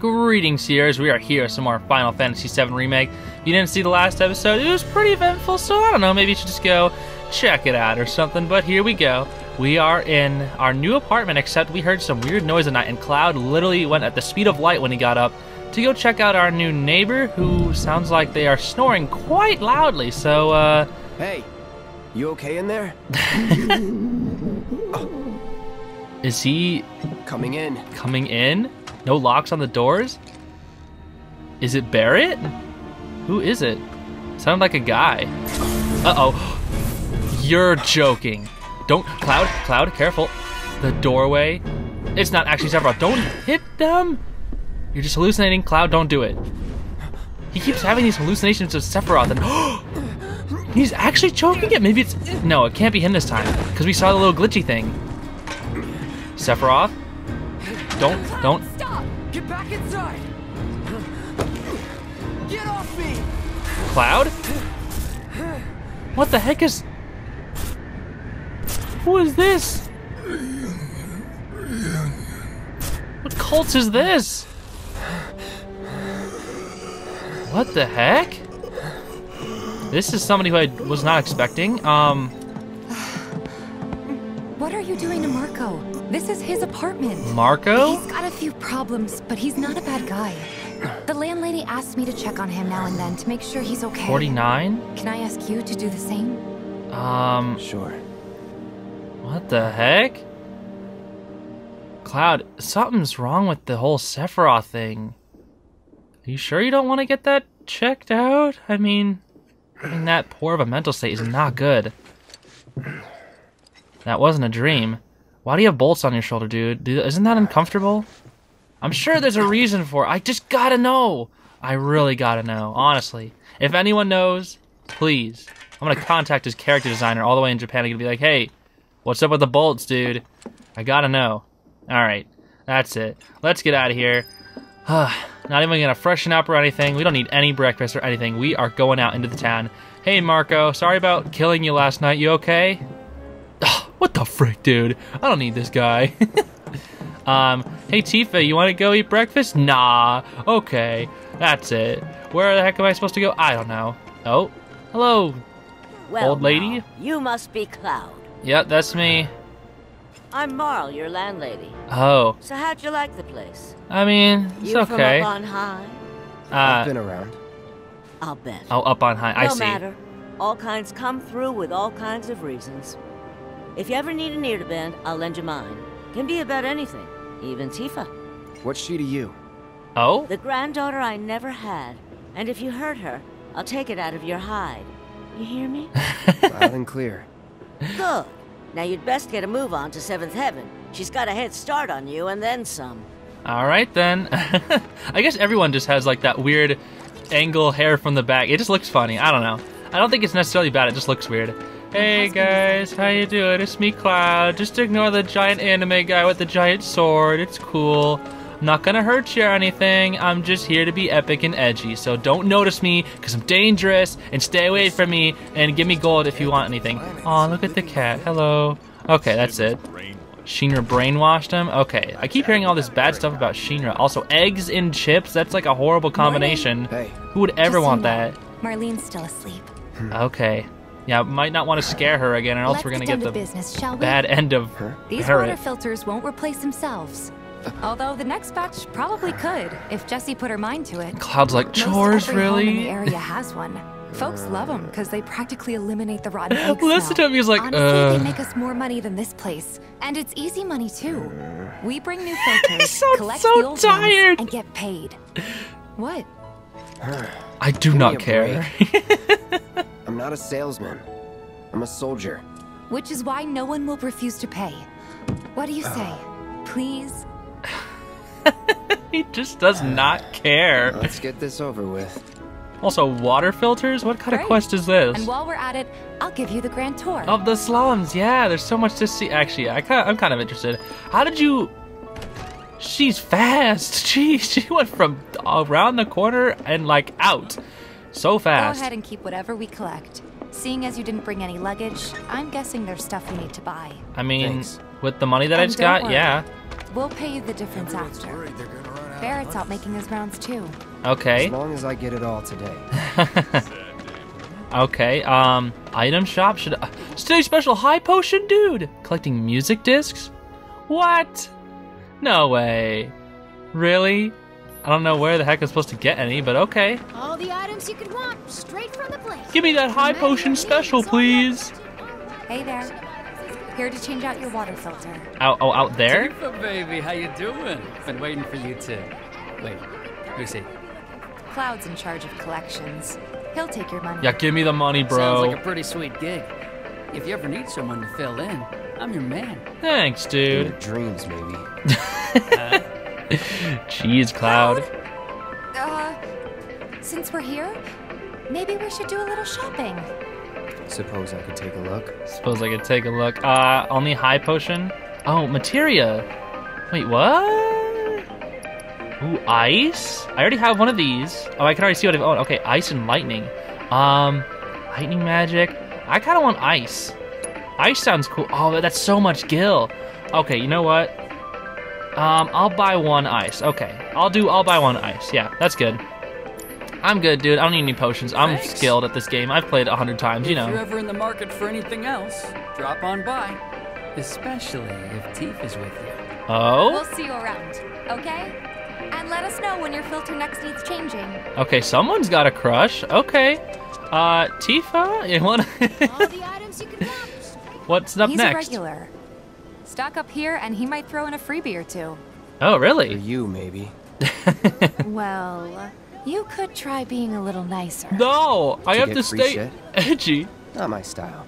Greetings, seers. We are here with some more Final Fantasy 7 Remake. If you didn't see the last episode, it was pretty eventful, so I don't know, maybe you should just go check it out or something, but here we go. We are in our new apartment, except we heard some weird noise at night, and Cloud literally went at the speed of light when he got up to go check out our new neighbor, who sounds like they are snoring quite loudly, so, Hey, you okay in there? Is he... coming in? Coming in? No locks on the doors? Is it Barrett? Who is it? Sounded like a guy. Uh-oh. You're joking. Don't... Cloud, careful. The doorway. It's not actually Sephiroth. Don't hit them. You're just hallucinating. Cloud, don't do it. He keeps having these hallucinations of Sephiroth and... he's actually choking it. Maybe it's... no, it can't be him this time, because we saw the little glitchy thing. Sephiroth? Don't. Stop! Get back inside! Get off me! Cloud? What the heck is... who is this? What cult is this? What the heck? This is somebody who I was not expecting. What are you doing to Marco? This is his apartment. Marco? He's got a few problems, but he's not a bad guy. The landlady asks me to check on him now and then to make sure he's okay. 49? Can I ask you to do the same? Sure. What the heck? Cloud, something's wrong with the whole Sephiroth thing. Are you sure you don't want to get that checked out? I mean, having that poor of a mental state is not good. That wasn't a dream. Why do you have bolts on your shoulder, dude? Isn't that uncomfortable? I'm sure there's a reason for it. I just gotta know. I really gotta know, honestly. If anyone knows, please. I'm gonna contact his character designer all the way in Japan. I'm gonna be like, hey, what's up with the bolts, dude? I gotta know. Alright, that's it. Let's get out of here. Not even gonna freshen up or anything. We don't need any breakfast or anything. We are going out into the town. Hey, Marco, sorry about killing you last night. You okay? What the frick, dude? I don't need this guy. Hey, Tifa, you want to go eat breakfast? Nah. Okay, that's it. Where the heck am I supposed to go? I don't know. Oh, hello, well, old lady. Marle, you must be Cloud. Yep, that's me. I'm Marle, your landlady. Oh. So how'd you like the place? I mean, it's okay. You from up on high? I've been around. I'll bet. Oh, up on high. I see. No matter. All kinds come through with all kinds of reasons. If you ever need an ear to bend, I'll lend you mine. Can be about anything, even Tifa. What's she to you? Oh? The granddaughter I never had. And if you hurt her, I'll take it out of your hide. You hear me? Loud and clear. Good. Now you'd best get a move on to Seventh Heaven. She's got a head start on you and then some. Alright then. I guess everyone just has like that weird angle hair from the back. It just looks funny. I don't know. I don't think it's necessarily bad. It just looks weird. Hey guys, how you doing? It's me, Cloud. Just ignore the giant anime guy with the giant sword. It's cool. I'm not gonna hurt you or anything. I'm just here to be epic and edgy. So don't notice me, because I'm dangerous, and stay away from me, and give me gold if you want anything. Aw, look at the cat. Hello. Okay, that's it. Shinra brainwashed him? Okay. I keep hearing all this bad stuff about Shinra. Also, eggs and chips? That's like a horrible combination. Who would ever want that? Marlene's still asleep. Okay. Yeah, might not want to scare her again, or else we're gonna get the business, bad end of her. These water filters won't replace themselves. Although the next batch probably could, if Jessie put her mind to it. Cloud's like, chores, really? Home in the area has one. Folks love them because they practically eliminate the rotten egg smell. Listen to him, he's like, honestly, they make us more money than this place, and it's easy money too. We bring new filters, collect the old ones, and get paid. What? I do not care. I'm not a salesman. I'm a soldier. Which is why no one will refuse to pay. What do you say? Please? He just does not care. Let's get this over with. Also, water filters? What kind of quest is this? And while we're at it, I'll give you the grand tour. Of the slums, yeah. There's so much to see. Actually, I'm kind of interested. How did you... she's fast. Jeez, she went from around the corner and, like, out. So fast. Go ahead and keep whatever we collect. Seeing as you didn't bring any luggage, I'm guessing there's stuff we need to buy. I mean, with the money that I just got, yeah. We'll pay you the difference after. Barrett's out making his rounds too. Okay. As long as I get it all today. Okay, item shop, should I... Stay special high potion dude! Collecting music discs? What? No way. Really? I don't know where the heck I'm supposed to get any, but okay. All the items you could want, straight from the place. Give me that high potion special, please. Hey there. Here to change out your water filter. Out, oh, out there? Tifa, baby, how you doing? Been waiting for you too. Wait, who's he? Cloud's in charge of collections. He'll take your money. Yeah, give me the money, bro. Sounds like a pretty sweet gig. If you ever need someone to fill in, I'm your man. Thanks, dude. In your dreams, maybe. Jeez, Cloud. Since we're here, maybe we should do a little shopping. Suppose I could take a look. Suppose I could take a look. Only high potion? Oh, Materia. Wait, what? Ooh, ice? I already have one of these. Oh, I can already see what I've owned. Okay, ice and lightning. Lightning magic. I kind of want ice. Ice sounds cool. Oh, that's so much gil. Okay, you know what? I'll buy one ice. Okay, I'll buy one ice. Yeah, that's good. I'm good, dude. I don't need any potions. I'm skilled at this game. I've played 100 times, you know. If you're ever in the market for anything else, drop on by. Especially if Tifa's with you. Oh? We'll see you around, okay? And let us know when your filter next needs changing. Okay, someone's got a crush. Okay. Tifa, you wanna... All the items you can watch. What's up next? He's a regular. Stock up here and he might throw in a freebie or two. Oh, really? Or you, maybe. Well, you could try being a little nicer. No, I have to stay edgy. Not my style.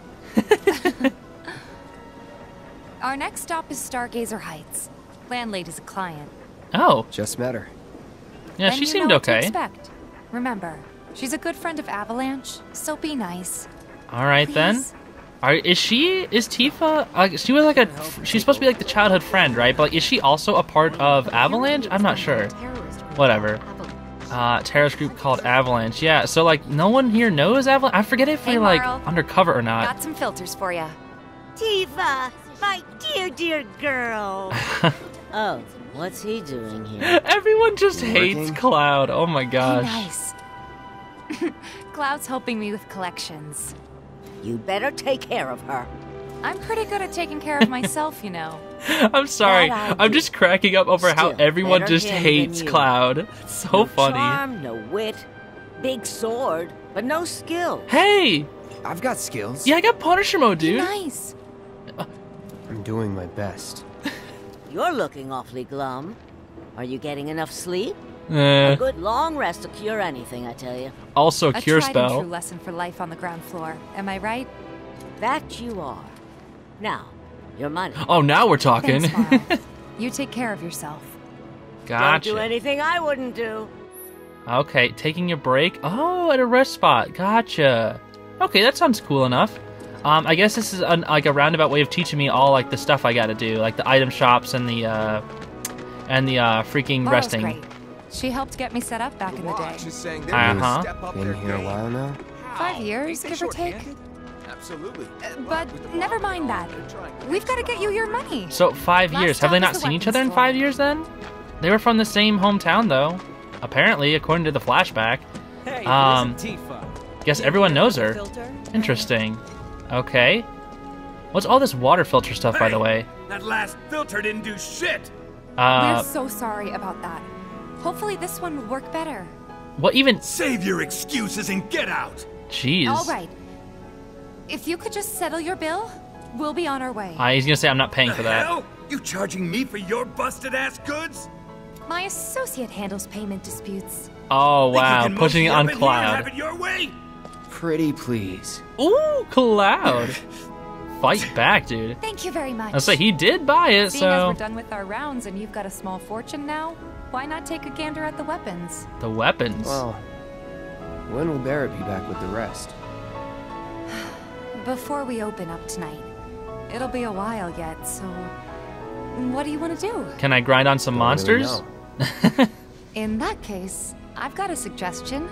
Our next stop is Stargazer Heights. Landlady's a client. Oh. Just met her. Yeah, she seemed okay. Remember, she's a good friend of Avalanche, so be nice. All right, then. Is Tifa, she was like a, she's supposed to be like the childhood friend, right? But like, is she also a part of Avalanche? I'm not sure. Whatever. Terrorist group called Avalanche. Yeah, so like, no one here knows Avalanche. I forget if we're like undercover or not. Got some filters for ya. Tifa, my dear, dear girl. Oh. What's he doing here? Everyone just hates Cloud. Oh my gosh. Be nice. Cloud's helping me with collections. You better take care of her. I'm pretty good at taking care of myself, you know. I'm sorry. I'm just cracking up over how everyone just hates Cloud. It's so funny. Charm, no wit, big sword, but no skill. Hey! I've got skills. Yeah, I got Punisher mode, dude. Nice. I'm doing my best. You're looking awfully glum. Are you getting enough sleep? A good long rest to cure anything, I tell you. Also, a cure spell. A tried and true lesson for life on the ground floor. Am I right? That you are. Now, your money. Oh, now we're talking. Thanks, you take care of yourself. Gotcha. Don't do anything I wouldn't do. Okay, taking a break. Oh, at a rest spot. Gotcha. Okay, that sounds cool enough. I guess this is like a roundabout way of teaching me all like the stuff I gotta do, like the item shops and the freaking Laura's resting. Great. She helped get me set up back in the day. Been here a while now. 5 years, give or take. Absolutely. But never mind that. We've got to get you your money. So 5 years. Have they not seen each other in 5 years? Then they were from the same hometown, though. Apparently, according to the flashback. Guess everyone knows her. Interesting. Okay. What's all this water filter stuff, by the way? That last filter didn't do shit! We're so sorry about that. Hopefully this one will work better. What even? Save your excuses and get out! Jeez. Alright. If you could just settle your bill, we'll be on our way. He's gonna say I'm not paying for that. Hell? You charging me for your busted-ass goods? My associate handles payment disputes. Oh, wow. Pushing it on Cloud. Pretty please. Ooh, Cloud. Fight back, dude. Thank you very much. I say he did buy it, Seeing as we're done with our rounds and you've got a small fortune now, why not take a gander at the weapons? The weapons? Well, when will Barrett be back with the rest? Before we open up tonight. It'll be a while yet, so... What do you want to do? Can I grind on some monsters? Really. In that case, I've got a suggestion.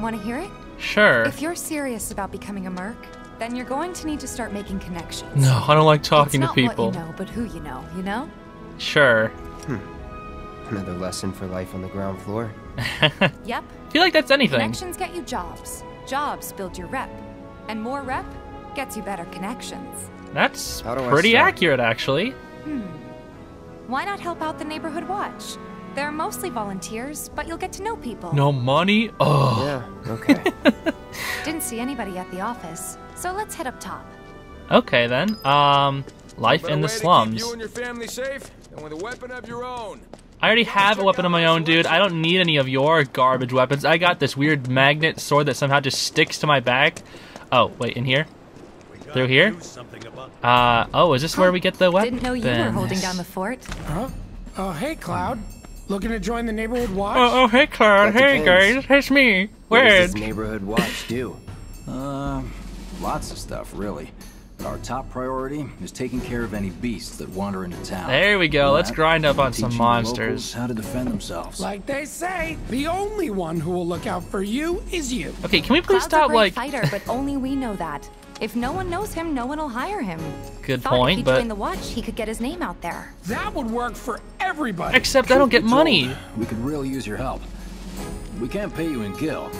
Want to hear it? Sure. If you're serious about becoming a merc, then you're going to need to start making connections. No, I don't like talking to people. It's not what you know, but who you know, you know? Sure. Another lesson for life on the ground floor. Yep. I feel like that's anything. Connections get you jobs. Jobs build your rep. And more rep gets you better connections. That's pretty accurate, actually. Why not help out the neighborhood watch? They're mostly volunteers, but you'll get to know people. No money? Oh. Yeah, okay. Didn't see anybody at the office, so let's head up top. Okay, then. Life in the slums. You and your family safe, and with a weapon of your own. I already have a weapon of my own, dude. I don't need any of your garbage weapons. I got this weird magnet sword that somehow just sticks to my back. Oh, wait, in here? Through here? Oh, is this where we get the weapon? Didn't know you were holding down the fort. Huh? Oh, hey, Cloud. Looking to join the neighborhood watch? Oh, hey, Cloud. Hey, guys. It's me. What does this neighborhood watch do? Lots of stuff, really. Our top priority is taking care of any beasts that wander into town. There we go. Let's grind up on some monsters. How to defend themselves. Like they say, the only one who will look out for you is you. Okay, can we please stop like fighter, but only we know that. If no one knows him, no one will hire him. Good point, but in the watch, he could get his name out there. That would work for everybody. Except I don't get money. We could really use your help. We can't pay you in gil,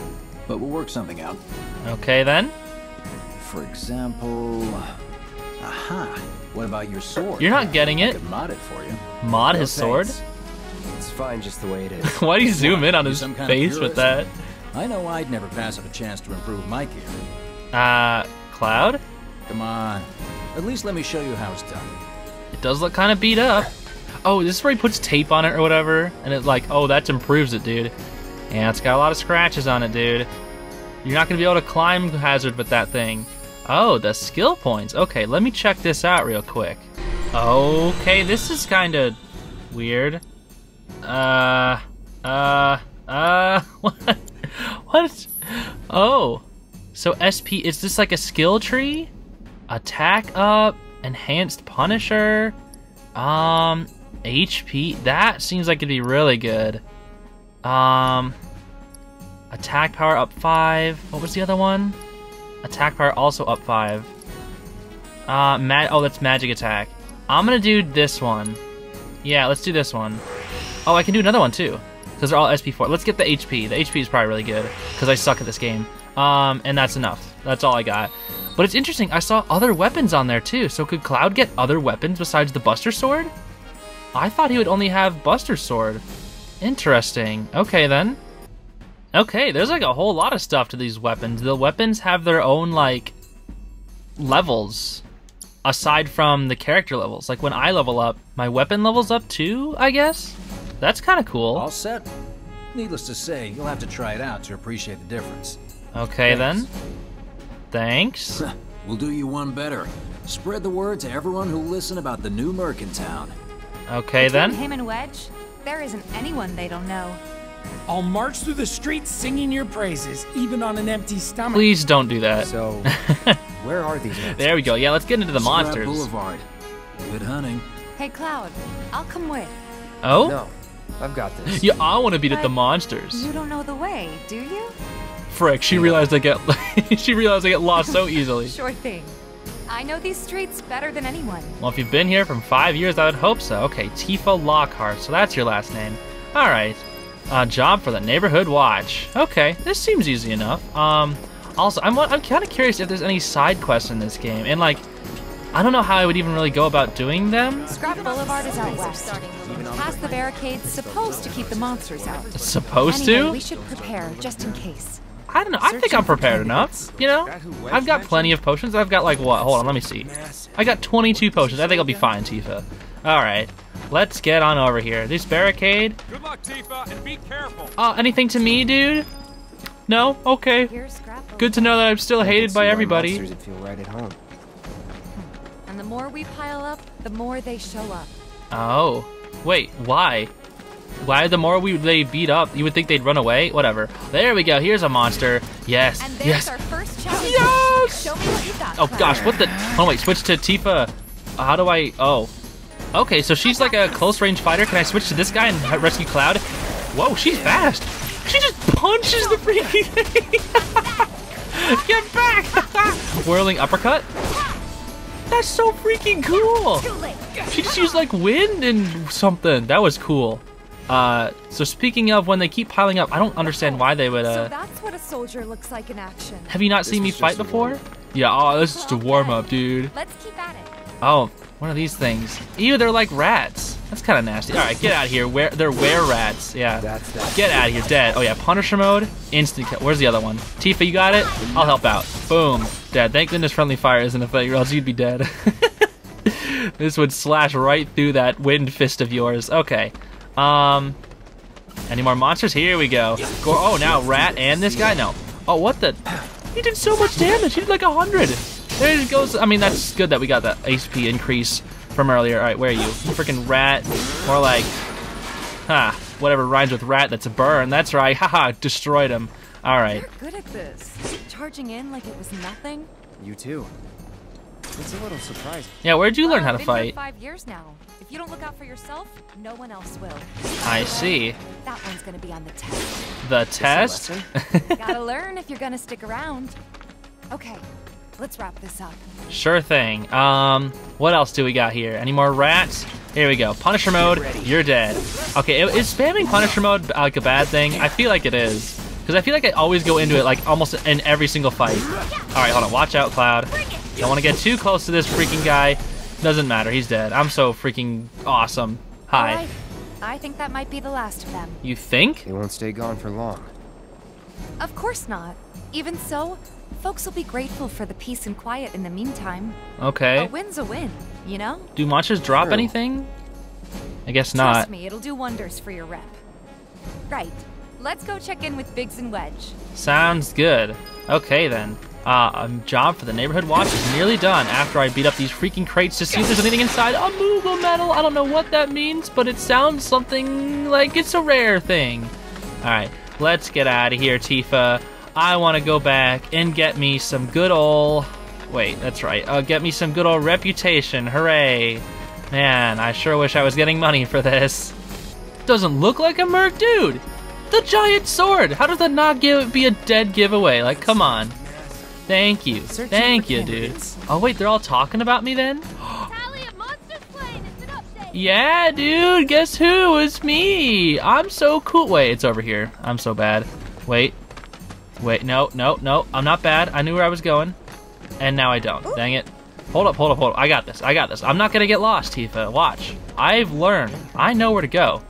but we'll work something out. Okay, then. For example, what about your sword? You're not getting it. I could mod it for you. Mod his sword? It's fine just the way it is. Why do you zoom in on his face with that? I know I'd never pass up a chance to improve my gear. Cloud? Come on. At least let me show you how it's done. It does look kind of beat up. Oh, this is where he puts tape on it or whatever, and it's like, oh, that improves it, dude. Yeah, it's got a lot of scratches on it, dude. You're not gonna be able to climb hazard with that thing. Oh, the skill points. Okay, let me check this out real quick. Okay, this is kind of weird. What? What? Oh, so SP, is this like a skill tree? Attack up, enhanced Punisher, HP, that seems like it'd be really good. Attack power up 5, what was the other one? Attack power also up 5. Oh, that's magic attack. I'm gonna do this one. Yeah, let's do this one. Oh, I can do another one too, because they're all SP4. Let's get the HP. The HP is probably really good, because I suck at this game. And that's enough. That's all I got. But it's interesting, I saw other weapons on there too, so could Cloud get other weapons besides the Buster Sword? I thought he would only have Buster Sword. Interesting. Okay, then. Okay, there's like a whole lot of stuff to these weapons. The weapons have their own like levels aside from the character levels. Like when I level up, my weapon levels up too, I guess? That's kind of cool. All set. Needless to say, you'll have to try it out to appreciate the difference. Okay, Thanks. We'll do you one better. Spread the word to everyone who listen about the new merc in town. Okay, Between him and Wedge, there isn't anyone they don't know. I'll march through the streets singing your praises, even on an empty stomach. Please don't do that. So, where are these monsters? There we go. Yeah, let's get into the monsters. Scrap Boulevard. Good hunting. Hey, Cloud, I'll come with. Oh? No, I've got this. Yeah, I want to beat at the monsters. You don't know the way, do you? Frick, she realized I get lost so easily. Sure thing. I know these streets better than anyone. Well, if you've been here for 5 years, I would hope so. Okay, Tifa Lockhart. So that's your last name. All right. Job for the neighborhood watch. Okay, this seems easy enough. Also, I'm kind of curious if there's any side quests in this game, and like, I don't know how I would even really go about doing them. Scrap Boulevard is out west. Past the barricades, supposed to keep the monsters out. Supposed to? Anyway, we should prepare just in case. I don't know. I think I'm prepared enough. You know, I've got plenty of potions. I've got like what? Hold on, let me see. I got 22 potions. I think I'll be fine, Tifa. All right. Let's get on over here. This barricade. Good luck, Tifa, and be careful. Anything to me, dude? No? Okay. Good to know that I'm still hated by everybody. Feel right at home. And the more we pile up, the more they show up. Oh. Wait, why? Why the more they beat up, you would think they'd run away? Whatever. There we go. Here's a monster. Yes. And there's our first challenge. Yes! Show me what you got, Cloud. Gosh, what the? Oh, wait, switch to Tifa. How do I? Oh. Okay, so she's like a close-range fighter. Can I switch to this guy and rescue Cloud? Whoa, she's fast. She just punches the freaking thing. Get back! Whirling uppercut? That's so freaking cool. She just used like wind and something. That was cool. So speaking of, when they keep piling up, I don't understand why they would. So that's what a soldier looks like in action. Have you not seen me fight before? Yeah. Oh, this is just a warm up, dude. Let's keep at it. Oh, one of these things. Ew, they're like rats. That's kind of nasty. All right, get out of here. Where they're were rats. Yeah. Get out of here, dead. Oh yeah, Punisher mode, instant kill. Where's the other one? Tifa, you got it. I'll help out. Boom, dead. Thank goodness friendly fire isn't a thing, or else you'd be dead. This would slash right through that wind fist of yours. Okay. Any more monsters? Here we go. Oh, now rat and this guy? No. Oh, what the? He did so much damage. He did like 100. There it goes. I mean, that's good that we got that HP increase from earlier. All right, where are you? Freaking rat. More like, whatever rhymes with rat, that's a burn. That's right. Haha, destroyed him. All right. You're good at this. Charging in like it was nothing. You too. It's a little surprising. Yeah, where'd you learn how to fight? 5 years now. If you don't look out for yourself, no one else will. I see. That one's gonna be on the test. The test? Gotta learn if you're gonna stick around. Okay, let's wrap this up. Sure thing. What else do we got here? Any more rats? Here we go. Punisher mode. You're dead. Okay, is spamming Punisher mode like a bad thing? I feel like it is, because I feel like I always go into it like almost in every single fight. All right, hold on. Watch out, Cloud. Don't want to get too close to this freaking guy. Doesn't matter, he's dead. I'm so freaking awesome. Hi. Right. I think that might be the last of them. You think? They won't stay gone for long. Of course not. Even so, folks will be grateful for the peace and quiet in the meantime. Okay. A win's a win, you know? Do monsters drop anything? I guess not. Trust me, it'll do wonders for your rep. Right. Let's go check in with Biggs and Wedge. Sounds good. Okay, then. A job for the neighborhood watch is nearly done after I beat up these freaking crates to see if there's anything inside. A Moogle medal! I don't know what that means, but it sounds something like it's a rare thing. Alright, let's get out of here, Tifa. I want to go back and get me some good ol'... Wait, that's right. Get me some good ol' reputation. Hooray. Man, I sure wish I was getting money for this. Doesn't look like a merc, dude! The giant sword! How does that not be a dead giveaway? Like, come on. Thank you. Thank you, dude. Oh, wait, they're all talking about me then? Yeah, dude, guess who? It's me. I'm so cool. Wait, it's over here. I'm so bad. Wait. Wait, no. I'm not bad. I knew where I was going. And now I don't. Dang it. Hold up. I got this. I'm not going to get lost, Tifa. Watch. I've learned. I know where to go.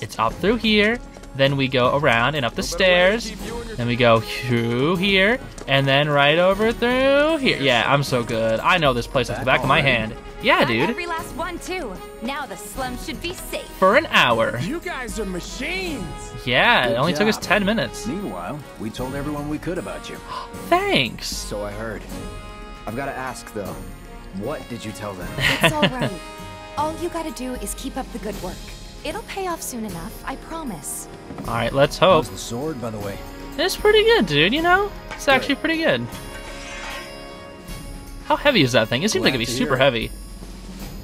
It's up through here. Then we go around and up the stairs. Then we go through here. And then right over through here. Yeah, I'm so good. I know this place off the back of my hand. Yeah, dude. Every last one too. Now the slums should be safe. For an hour. You guys are machines. Yeah, it only took us 10 minutes. Meanwhile, we told everyone we could about you. Thanks. So I heard. I've got to ask though. What did you tell them? It's all right. All you got to do is keep up the good work. It'll pay off soon enough, I promise. All right, let's hope. How's the sword, by the way? It's pretty good, dude, you know? It's actually pretty good. How heavy is that thing? It seems like it'd be super heavy.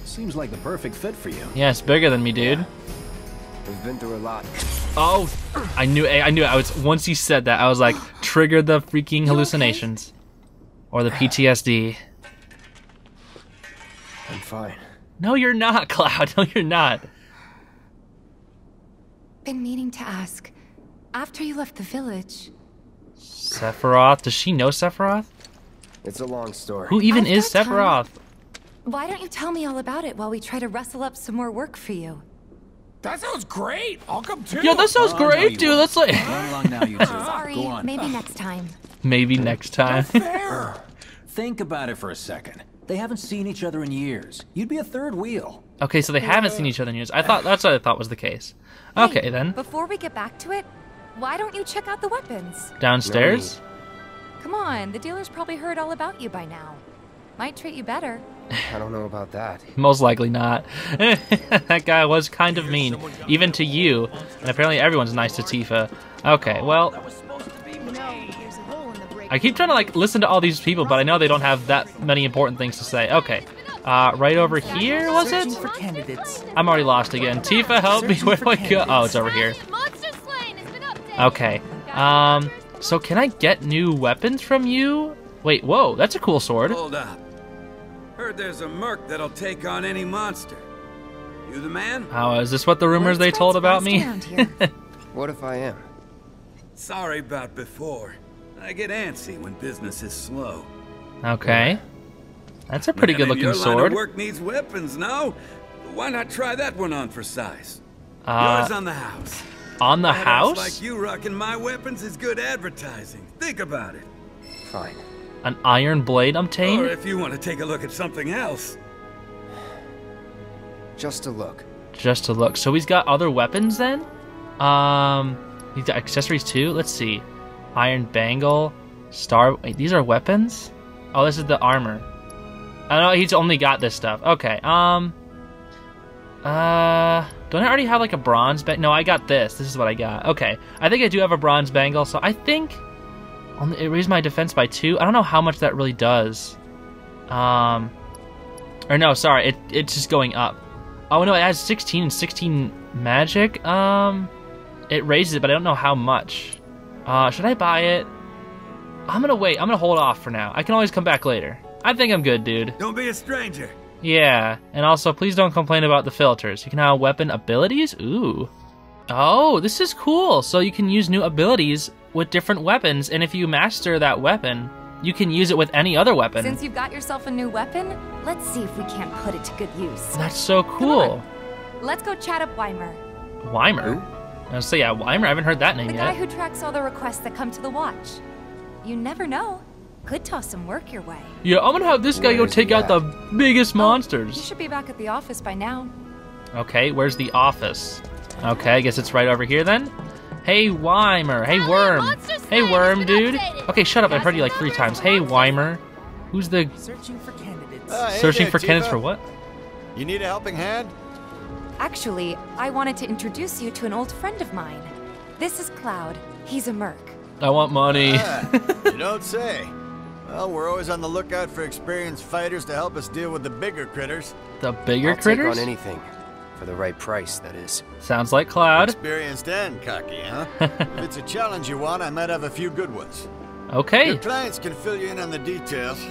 Seems like the perfect fit for you. Yeah, it's bigger than me, dude. We've been through a lot. Oh, I knew it. Once he said that, I was like, triggered the freaking hallucinations. Okay? Or the PTSD. I'm fine. No, you're not, Cloud. No, you're not. Been meaning to ask. After you left the village... Sephiroth? Does she know Sephiroth? It's a long story. Who even is Sephiroth? Why don't you tell me all about it while we try to rustle up some more work for you? That sounds great! I'll come too! Yeah, that sounds great, dude! That's like... Sorry, maybe next time. Maybe next time. Think about it for a second. They haven't seen each other in years. You'd be a third wheel. Okay, so they haven't seen each other in years. I thought that's what I thought was the case. Okay, hey, then. Before we get back to it, why don't you check out the weapons? Downstairs? Really? Come on, the dealer's probably heard all about you by now. Might treat you better. I don't know about that. Most likely not. That guy was kind of mean, even to you. And apparently everyone's nice to Tifa. Okay, well... I keep trying to, like, listen to all these people, but I know they don't have that many important things to say. Okay. Right over here, was it? I'm already lost again. Tifa, help me. Where do I go? Oh, it's over here. Okay. So can I get new weapons from you? Wait, whoa, that's a cool sword. Hold up. Heard there's a merc that'll take on any monster. You You the man? Oh, is this what the rumors they told about me? What if I am? Sorry about before. I get antsy when business is slow. Okay. That's a pretty good-looking sword. Your line of work needs weapons, no? Why not try that one on for size? Yours on the house. On the house? Like you rocking my weapons is good advertising. Think about it. Fine. An iron blade obtained? Or if you want to take a look at something else. Just a look. Just a look. So he's got other weapons then? He's got accessories too? Let's see. Iron bangle, star... Wait, these are weapons? Oh, this is the armor. I know he's only got this stuff. Okay, don't I already have like a bronze bangle? No, I got this. This is what I got. Okay, I think I do have a bronze bangle, so I think... It raised my defense by 2. I don't know how much that really does. Or no, sorry, it's just going up. Oh no, it has 16 and 16 magic. It raises it, but I don't know how much. Should I buy it? I'm gonna wait. I'm gonna hold off for now. I can always come back later. I think I'm good, dude. Don't be a stranger. Yeah, and also please don't complain about the filters. You can have weapon abilities. Ooh. Oh, this is cool. So you can use new abilities with different weapons, and if you master that weapon, you can use it with any other weapon. Since you've got yourself a new weapon, let's see if we can't put it to good use. That's so cool. Let's go chat up Wymer. Wymer? So yeah, Wymer, I haven't heard that name yet. The guy who tracks all the requests that come to the watch. You never know. Could toss some work your way. Yeah, I'm gonna have this guy go take out the biggest monsters. You should be back at the office by now. Okay, where's the office? Okay, I guess it's right over here then. Hey, Wymer. Hey, Worm. Hey, Worm, dude. Okay, shut up. I've heard you like 3 times. Hey, Wymer. Who's the... Searching for candidates. Searching for candidates for what? You need a helping hand? Actually, I wanted to introduce you to an old friend of mine. This is Cloud. He's a merc. I want money. You don't say. Well, we're always on the lookout for experienced fighters to help us deal with the bigger critters. The bigger critters? I'll take on anything. For the right price, that is. Sounds like Cloud. Experienced and cocky, huh? If it's a challenge you want, I might have a few good ones. Okay. Your clients can fill you in on the details.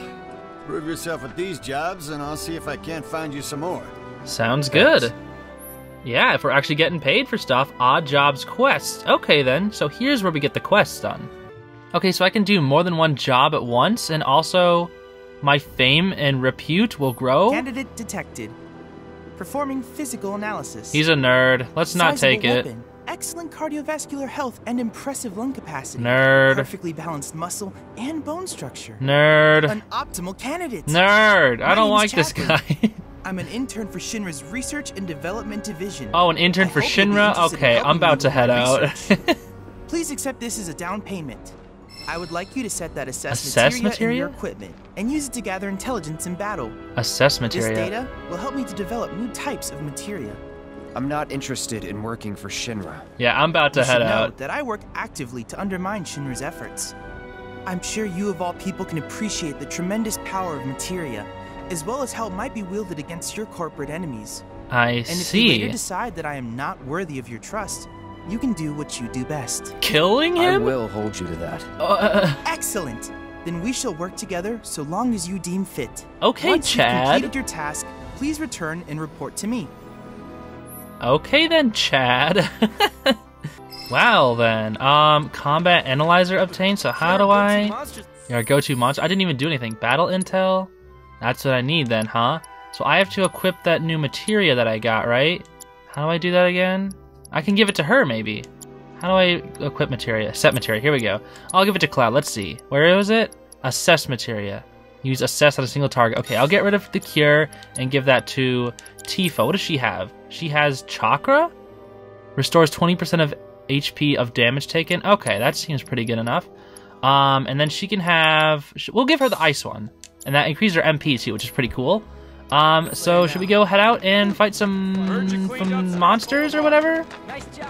Prove yourself at these jobs, and I'll see if I can't find you some more. Sounds good. Yeah, if we're actually getting paid for stuff, odd jobs, quests. Okay, then. So here's where we get the quests done. Okay, so I can do more than one job at once, and also my fame and repute will grow. Candidate detected. Performing physical analysis. He's a nerd. Let's not take it. Excellent cardiovascular health and impressive lung capacity. Nerd. Perfectly balanced muscle and bone structure. Nerd. An optimal candidate. Nerd. I don't like this guy. I'm an intern for Shinra's Research and Development Division. Oh, an intern for Shinra? Okay, I'm about to head out. Please accept this as a down payment. I would like you to set that assess materia in your equipment and use it to gather intelligence in battle. Assess materia. This data will help me to develop new types of materia. I'm not interested in working for Shinra. Yeah, I'm about to head out. That I work actively to undermine Shinra's efforts. I'm sure you of all people can appreciate the tremendous power of materia, as well as how it might be wielded against your corporate enemies. I see. And if you later decide that I am not worthy of your trust, you can do what you do best. Killing him? I will hold you to that. Excellent. Then we shall work together so long as you deem fit. Okay, once Chad. Once you've completed your task, please return and report to me. Okay then, Chad. Wow then. Combat analyzer obtained. So how do I? Your go-to monster. I didn't even do anything. Battle intel. That's what I need then, huh? So I have to equip that new materia that I got, right? How do I do that again? I can give it to her, maybe. How do I equip materia? Set materia. Here we go. I'll give it to Cloud. Let's see. Where is it? Assess materia. Use assess on a single target. Okay, I'll get rid of the cure and give that to Tifa. What does she have? She has chakra? Restores 20% of HP of damage taken. Okay, that seems pretty good enough. And then she can have... We'll give her the ice one. And that increases her MP too, which is pretty cool. So should we go head out and fight some monsters or whatever?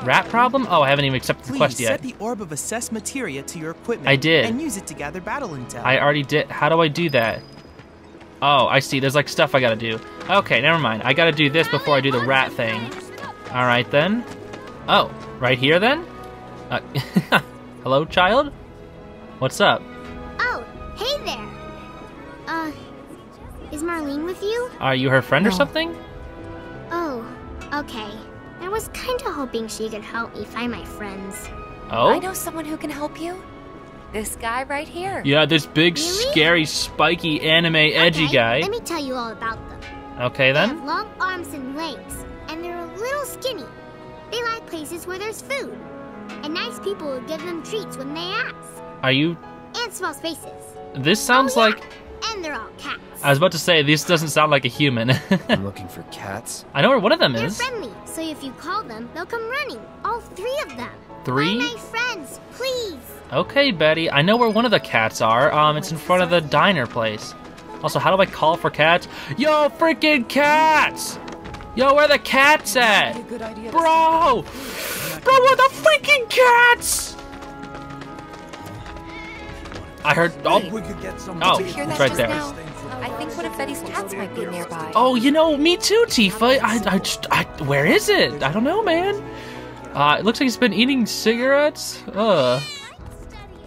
Rat problem? Oh, I haven't even accepted the quest yet. Set the orb of assess materia to your equipment. I did. And use it to gather battle intel. I already did. How do I do that? Oh, I see. There's like stuff I gotta do. Okay, never mind. I gotta do this before I do the rat thing. All right then. Oh, right here then? Hello, child? What's up? Oh, hey there. Is Marlene with you? Are you her friend or something? Oh, Okay, I was kinda hoping she could help me find my friends. Oh? I know someone who can help you. This guy right here. Yeah, this big, really? Scary, spiky, anime, edgy guy. Let me tell you all about them. Okay, then. They have long arms and legs, and they're a little skinny. They like places where there's food, and nice people will give them treats when they ask. Are you... And small spaces. This sounds like... And they're all cats. I was about to say, this doesn't sound like a human. I'm looking for cats. I know where one of them is. They're friendly, so if you call them, they'll come running. All three of them. Three? Find my friends, please. Okay, Betty. I know where one of the cats are. It's in front of the diner place. Also, how do I call for cats? Yo, freaking cats! Yo, where are the cats at? Bro! Bro, where are the freaking cats? I heard. Oh, it's right there. I think one of Betty's cats might be nearby. Oh, you know, me too, Tifa. Where is it? I don't know, man. It looks like he's been eating cigarettes.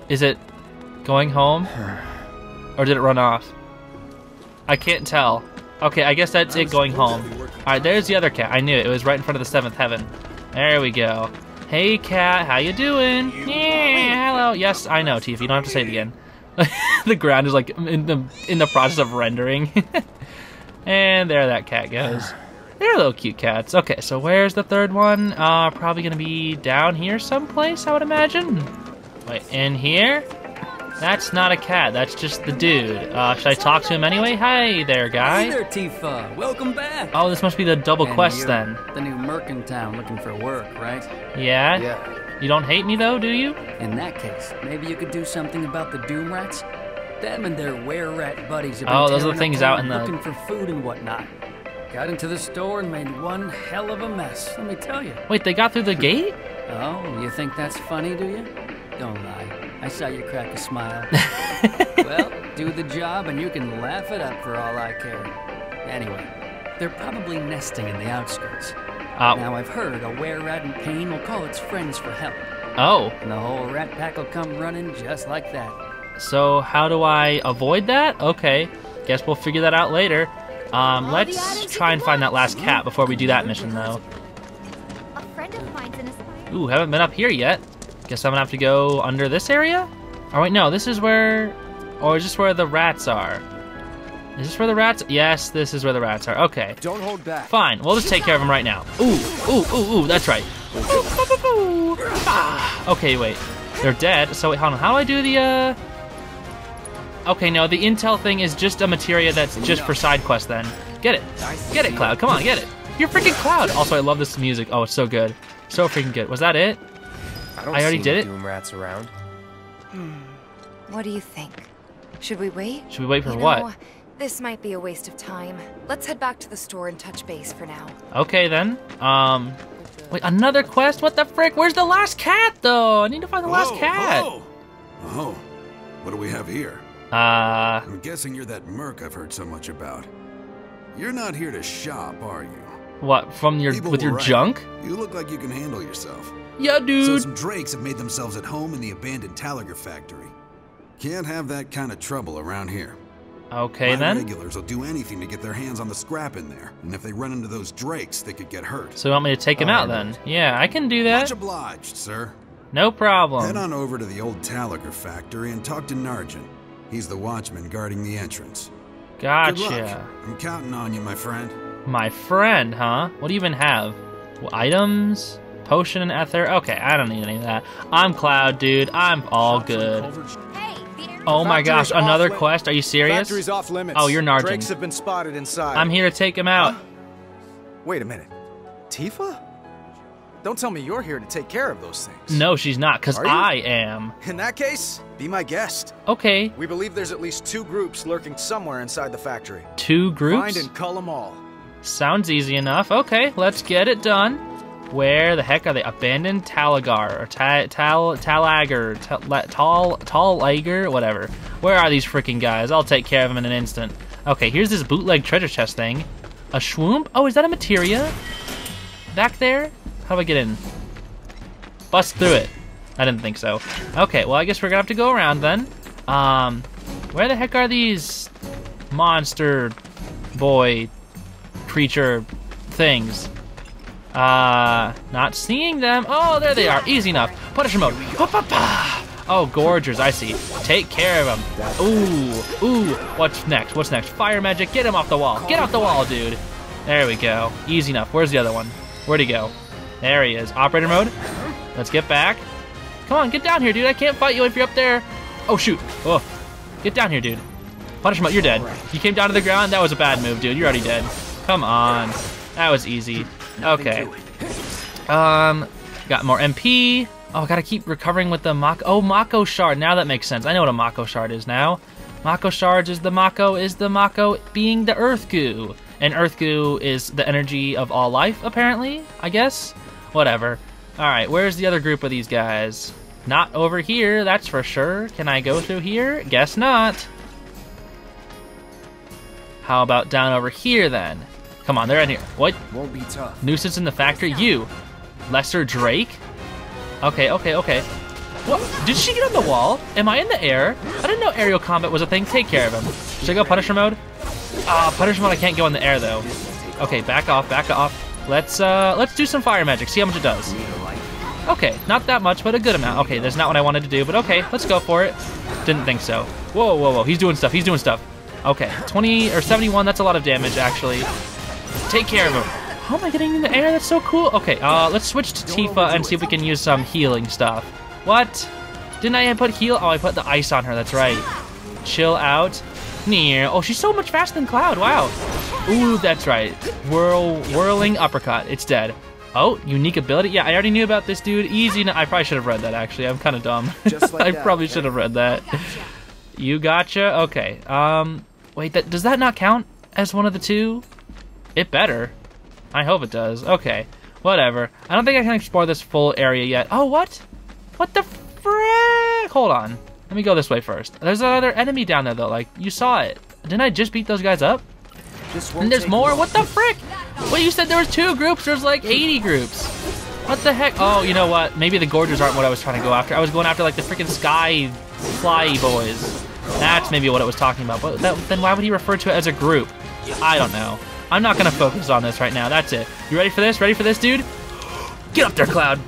Is it going home? Or did it run off? I can't tell. Okay, I guess that's it going home. Alright, there's the other cat. I knew it. It was right in front of the 7th Heaven. There we go. Hey, cat. How you doing? Yeah, hello. Yes, I know, Tifa. You don't have to say it again. The ground is like in the process of rendering. And there that cat goes. They're little cute cats. Okay, so where's the third one? Probably gonna be down here someplace, I would imagine. Wait, in here? That's not a cat, that's just the dude. Should I talk to him anyway? Hi there, guy. Hey there, Tifa. Welcome back. Oh, this must be the double quest, then. The new merc in town looking for work, right? Yeah? Yeah. You don't hate me, though, do you? In that case, maybe you could do something about the Doom Rats? Them and their were-rat buddies have been those are the things out in the... looking for food and whatnot. Got into the store and made one hell of a mess, let me tell you. Wait, they got through the gate? Oh, you think that's funny, do you? Don't lie. I saw you crack a smile. Well, do the job and you can laugh it up for all I care. Anyway, they're probably nesting in the outskirts. Now I've heard a were-rat in pain will call its friends for help. Oh. And the whole rat pack will come running just like that. So how do I avoid that? Okay, guess we'll figure that out later. Let's try and find that last cat before we do that mission, though. Ooh, haven't been up here yet. Guess I'm gonna have to go under this area? Oh, wait, no, this is where... Or is this where the rats are? Is this where the rats... Yes, this is where the rats are. Okay. Don't hold back. Fine, we'll just take care of them right now. Ooh, ooh, ooh, ooh, that's right. Ooh, ooh, ooh, ooh. Ah. Okay, wait. They're dead, so wait, hold on. How do I do the, Okay, no, the intel thing is just a materia that's just for side quests then. Get it. Get it, Cloud. Come on, get it. You're freaking Cloud. Also, I love this music. Oh, it's so good. So freaking good. Was that it? I already did it. Doom Rats around. What do you think? Should we wait? Should we wait for what? This might be a waste of time. Let's head back to the store and touch base for now. Okay, then. Wait, another quest? What the frick? Where's the last cat, though? I need to find the last cat. Oh, what do we have here? I'm guessing you're that merc I've heard so much about. You're not here to shop, are you? What, from your with your junk? You look like you can handle yourself. Yeah, dude. So some drakes have made themselves at home in the abandoned Talagger factory. Can't have that kind of trouble around here. Okay, then. My regulars will do anything to get their hands on the scrap in there, and if they run into those drakes, they could get hurt. So you want me to take them out, then? Yeah, I can do that. Much obliged, sir. No problem. Head on over to the old Talagger factory and talk to Narjan. He's the watchman guarding the entrance. Gotcha. Good luck. I'm counting on you, my friend. My friend, huh? What do you even have? Well, items? Potion and ether? Okay, I don't need any of that. I'm Cloud, dude. I'm all good. Oh my gosh, another quest? Are you serious? Oh, you're Narjan. Drakes have been spotted inside. I'm here to take him out. Wait a minute. Tifa? Don't tell me you're here to take care of those things. No, she's not, because I am. In that case, be my guest. Okay. We believe there's at least two groups lurking somewhere inside the factory. Two groups? Find and cull them all. Sounds easy enough. Okay, let's get it done. Where the heck are they? Abandoned Talagger. Or Talagger, whatever. Where are these freaking guys? I'll take care of them in an instant. Okay, here's this bootleg treasure chest thing. A shwoomp? Oh, is that a materia? Back there? How do I get in? Bust through it. I didn't think so. Okay, well, I guess we're gonna have to go around then. Where the heck are these monster boy creature things? Not seeing them. Oh, there they are. Easy enough. Punisher mode. Oh, Gorgers, I see. Take care of him. Ooh, ooh. What's next? What's next? Fire magic. Get him off the wall. Get off the wall, dude. There we go. Easy enough. Where's the other one? Where'd he go? There he is. Operator mode. Let's get back. Come on, get down here, dude. I can't fight you if you're up there. Oh, shoot. Oh, get down here, dude. Punisher mode. You're dead. You came down to the ground. That was a bad move, dude. You're already dead. Come on. That was easy. Okay. Got more MP. Oh, I gotta keep recovering with the Mako. Oh, Mako Shard. Now that makes sense. I know what a Mako Shard is now. Mako Shard is the Mako being the Earth Goo. And Earth Goo is the energy of all life, apparently, I guess? Whatever. Alright, where's the other group of these guys? Not over here, that's for sure. Can I go through here? Guess not. How about down over here, then? Come on, they're in here. What? Won't be tough. Nuisance in the factory? You! Lesser Drake? Okay, okay, okay. What? Did she get on the wall? Am I in the air? I didn't know aerial combat was a thing. Take care of him. Should I go Punisher mode? Ah, Punisher mode, I can't go in the air, though. Okay, back off, back off. Let's do some fire magic, see how much it does. Okay, not that much, but a good amount. Okay, that's not what I wanted to do, but okay, let's go for it. Didn't think so. Whoa, whoa, whoa, he's doing stuff, he's doing stuff. Okay, 20 or 71, that's a lot of damage, actually. Take care of him. How am I getting in the air? That's so cool. Okay, let's switch to Tifa and see if we can use some healing stuff. What? Didn't I put heal? Oh, I put the ice on her, that's right. Chill out. Near. Oh, she's so much faster than Cloud, wow. Ooh, that's right. Whirling uppercut, it's dead. Oh, unique ability? Yeah, I already knew about this dude. Easy, I probably should have read that, actually. I'm kind of dumb. Just like I probably should have read that. You gotcha? Okay. Wait, does that not count as one of the two? It better. I hope it does. Okay, whatever. I don't think I can explore this full area yet. Oh, what? What the frick? Hold on. Let me go this way first. There's another enemy down there, though. Like, you saw it. Didn't I just beat those guys up? And there's more? What the frick? Well, you said there was two groups. There's like 80 groups. What the heck? Oh, you know what? Maybe the Gorgers aren't what I was trying to go after. I was going after, like, the freaking sky fly boys. That's maybe what it was talking about. But then why would he refer to it as a group? I don't know. I'm not going to focus on this right now. That's it. You ready for this? Ready for this, dude? Get up there, Cloud.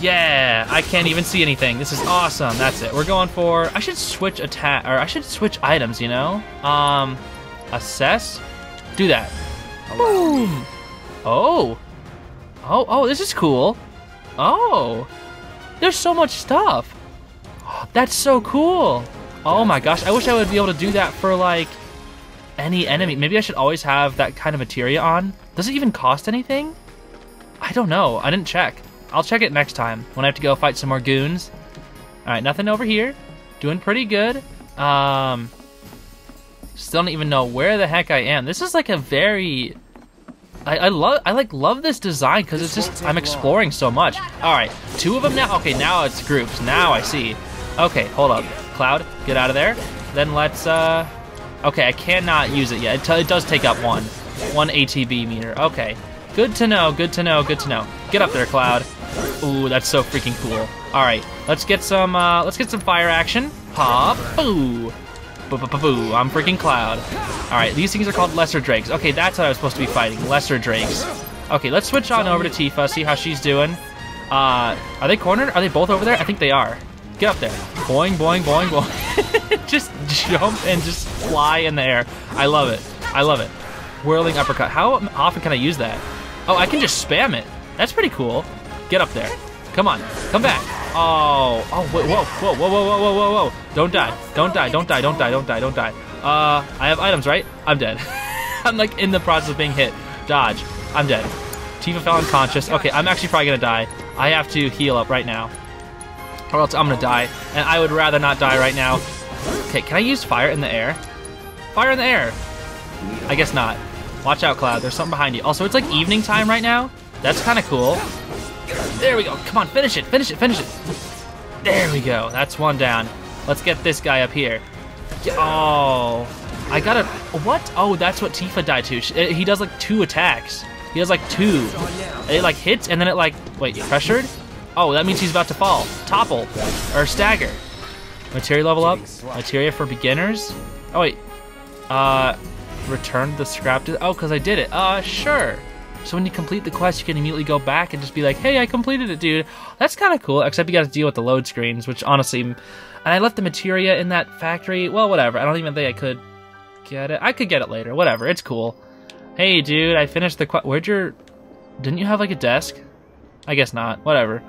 Yeah, I can't even see anything. This is awesome. That's it. We're going for... I should switch attack... Or I should switch items, you know? Assess? Do that. Boom! Oh. Oh, oh, this is cool. Oh. There's so much stuff. That's so cool. Oh my gosh. I wish I would be able to do that for, like... any enemy. Maybe I should always have that kind of materia on. Does it even cost anything? I don't know. I didn't check. I'll check it next time when I have to go fight some more goons. Alright, nothing over here. Doing pretty good. Still don't even know where the heck I am. This is like a very... I love this design because it's just... I'm exploring so much. Alright, two of them now. Okay, now it's groups. Now I see. Okay, hold up. Cloud, get out of there. Then let's... Okay, I cannot use it yet. It does take up one ATB meter. Okay, good to know, good to know, good to know. Get up there, Cloud. Ooh, that's so freaking cool. All right, let's get some fire action. Pop, boo, boo, boo, boo, boo. I'm freaking Cloud. All right, these things are called Lesser Drakes. Okay, that's what I was supposed to be fighting, Lesser Drakes. Okay, let's switch on over to Tifa, see how she's doing. Are they cornered? Are they both over there? I think they are. Get up there. Boing, boing, boing, boing. Just jump and just fly in the air. I love it. I love it. Whirling uppercut. How often can I use that? Oh, I can just spam it. That's pretty cool. Get up there. Come on. Come back. Oh. Oh, whoa, whoa, whoa, whoa, whoa, whoa, whoa, whoa. Don't die. Don't die. Don't die. Don't die. Don't die. Don't die. I have items, right? I'm dead. I'm like in the process of being hit. Dodge. I'm dead. Tifa fell unconscious. Okay, I'm actually probably gonna die. I have to heal up right now. Or else I'm gonna die, and I would rather not die right now. Okay, can I use fire in the air? Fire in the air! I guess not. Watch out, Cloud, there's something behind you. Also, it's like evening time right now. That's kinda cool. There we go, come on, finish it, finish it, finish it! There we go, that's one down. Let's get this guy up here. Oh, I gotta, what? Oh, that's what Tifa died to. He does like two attacks. He does like two. It like hits, and then it like, wait, pressured? Oh, that means he's about to fall, topple, or stagger. Materia level up, materia for beginners. Oh wait, return the scrap to, oh, cause I did it. Sure. So when you complete the quest, you can immediately go back and just be like, hey, I completed it, dude. That's kind of cool, except you got to deal with the load screens, which honestly... And I left the materia in that factory. Well, whatever. I don't even think I could get it. I could get it later. Whatever. It's cool. Hey, dude, I finished the quest. Where'd your... Didn't you have, like, a desk? I guess not. Whatever.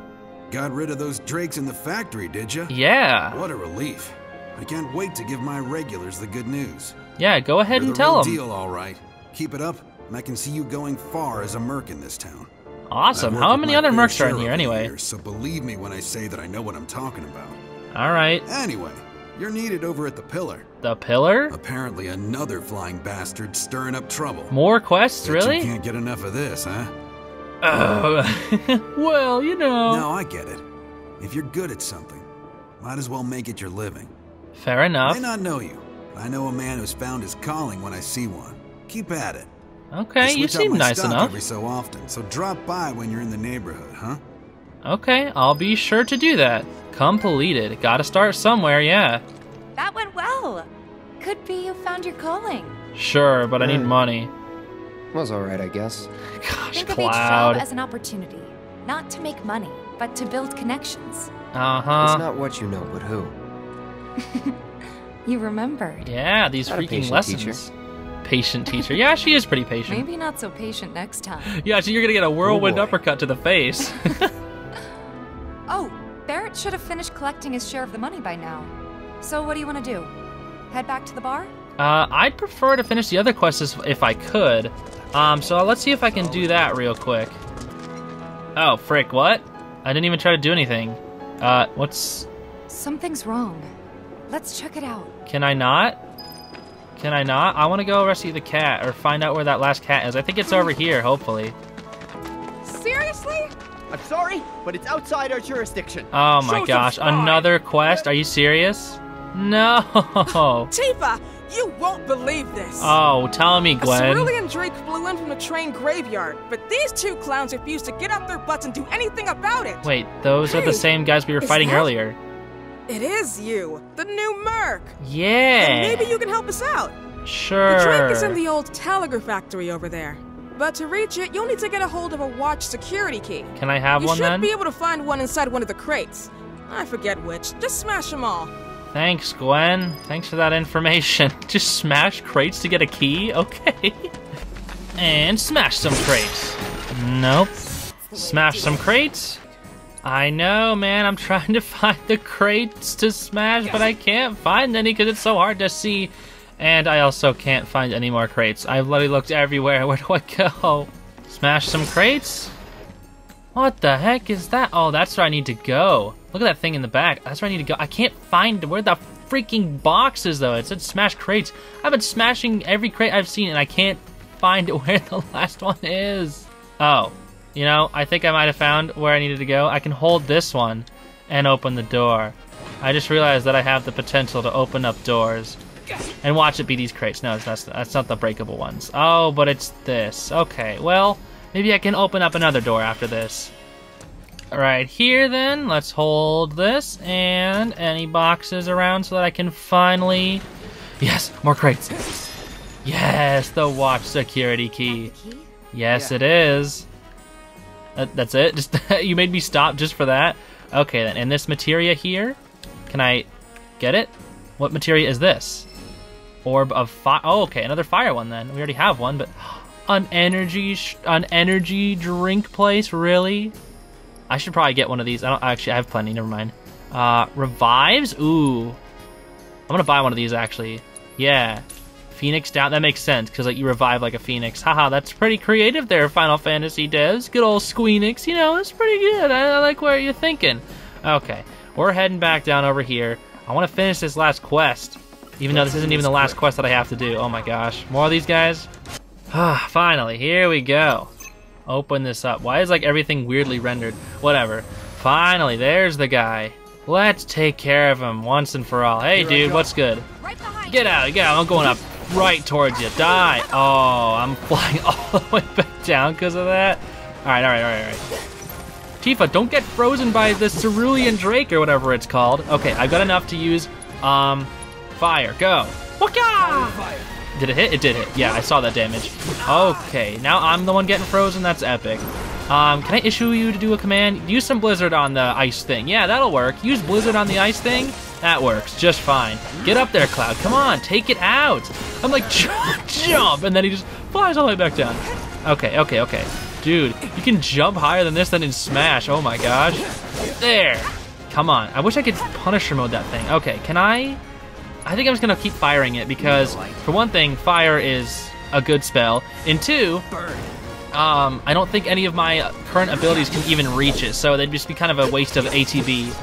Got rid of those drakes in the factory, did you? Yeah. What a relief. I can't wait to give my regulars the good news. Yeah, go ahead and tell them. You're the real deal, all right. Keep it up, and I can see you going far as a merc in this town. Awesome. How many other mercs are in here, anyway? So believe me when I say that I know what I'm talking about. All right. Anyway, you're needed over at the Pillar. The Pillar? Apparently another flying bastard stirring up trouble. More quests, really? You can't get enough of this, huh? Well, you know. No, I get it. If you're good at something, might as well make it your living. Fair enough. I may not know you, but I know a man who's found his calling when I see one. Keep at it. Okay, you seem nice enough. Every so often, so drop by when you're in the neighborhood, huh? Okay, I'll be sure to do that. Completed. Gotta start somewhere, yeah. That went well. Could be you found your calling. Sure, but I need money. Was alright, I guess. Gosh, Cloud. Think of each job as an opportunity, not to make money, but to build connections. Uh-huh. It's not what you know, but who. You remembered. Yeah, these freaking lessons. Teacher. Patient teacher. Yeah, she is pretty patient. Maybe not so patient next time. Yeah, so you're gonna get a whirlwind uppercut to the face. Oh, Barrett should have finished collecting his share of the money by now. So what do you want to do? Head back to the bar? I'd prefer to finish the other quests if I could. So let's see if I can do that real quick. Oh, frick, what? I didn't even try to do anything. What's... Something's wrong. Let's check it out. Can I not? Can I not? I want to go rescue the cat or find out where that last cat is. I think it's over here, hopefully. Seriously? I'm sorry, but it's outside our jurisdiction. Oh my gosh, another quest? Are you serious? No! Tifa, you won't believe this. Oh, tell me, Gwen. A Cerulean Drake flew in from the train graveyard, but these two clowns refused to get up their butts and do anything about it. Wait, those are the same guys we were fighting earlier. It is you, the new merc. Yeah. And maybe you can help us out. Sure. The Drake is in the old Talagger factory over there. But to reach it, you'll need to get a hold of a watch security key. Can I have one then? You should be able to find one inside one of the crates. I forget which. Just smash them all. Thanks, Gwen. Thanks for that information. Just smash crates to get a key? Okay. And smash some crates. Nope. Smash some crates. I know, man. I'm trying to find the crates to smash, but I can't find any because it's so hard to see. And I also can't find any more crates. I've literally looked everywhere. Where do I go? Smash some crates? What the heck is that? Oh, that's where I need to go. Look at that thing in the back. That's where I need to go. I can't find where the freaking box is, though. It said smash crates. I've been smashing every crate I've seen, and I can't find where the last one is. Oh, you know, I think I might have found where I needed to go. I can hold this one and open the door. I just realized that I have the potential to open up doors. And watch it be these crates. No, that's not the breakable ones. Oh, but it's this. Okay, well, maybe I can open up another door after this. Right here, then. Let's hold this and any boxes around so that I can finally... Yes, more crates. Yes, the watch security key. Yes, it is. That's it? Just you made me stop just for that? Okay, then. And this materia here? Can I get it? What materia is this? Orb of fire. Oh, okay, another fire one then. We already have one, but an energy drink place, really? I should probably get one of these. I don't actually. I have plenty. Never mind. Revives. Ooh, I'm gonna buy one of these actually. Yeah, Phoenix down. That makes sense because like you revive like a phoenix. Haha, that's pretty creative there, Final Fantasy devs. Good old Squeenix. You know, that's pretty good. I like where you're thinking. Okay, we're heading back down over here. I want to finish this last quest. Even though this isn't even the last quest that I have to do. Oh my gosh. More of these guys? Ah, finally. Here we go. Open this up. Why is like everything weirdly rendered? Whatever. Finally, there's the guy. Let's take care of him once and for all. Hey, dude, what's good? Get out. Get out. I'm going up right towards you. Die. Oh, I'm flying all the way back down because of that. Alright, alright, alright, alright. Tifa, don't get frozen by the Cerulean Drake or whatever it's called. Okay, I've got enough to use, fire. Go. Waka! Did it hit? It did hit. Yeah, I saw that damage. Okay, now I'm the one getting frozen. That's epic. Can I issue you to do a command? Use some blizzard on the ice thing. Yeah, that'll work. Use blizzard on the ice thing. That works just fine. Get up there, Cloud. Come on, take it out. I'm like, jump, and then he just flies all the way back down. Okay, okay, okay. Dude, you can jump higher than this than in Smash. Oh my gosh. There. Come on. I wish I could Punisher mode that thing. Okay, can I? I think I'm just going to keep firing it because, for one thing, fire is a good spell. And two, I don't think any of my current abilities can even reach it, so they'd just be kind of a waste of ATB.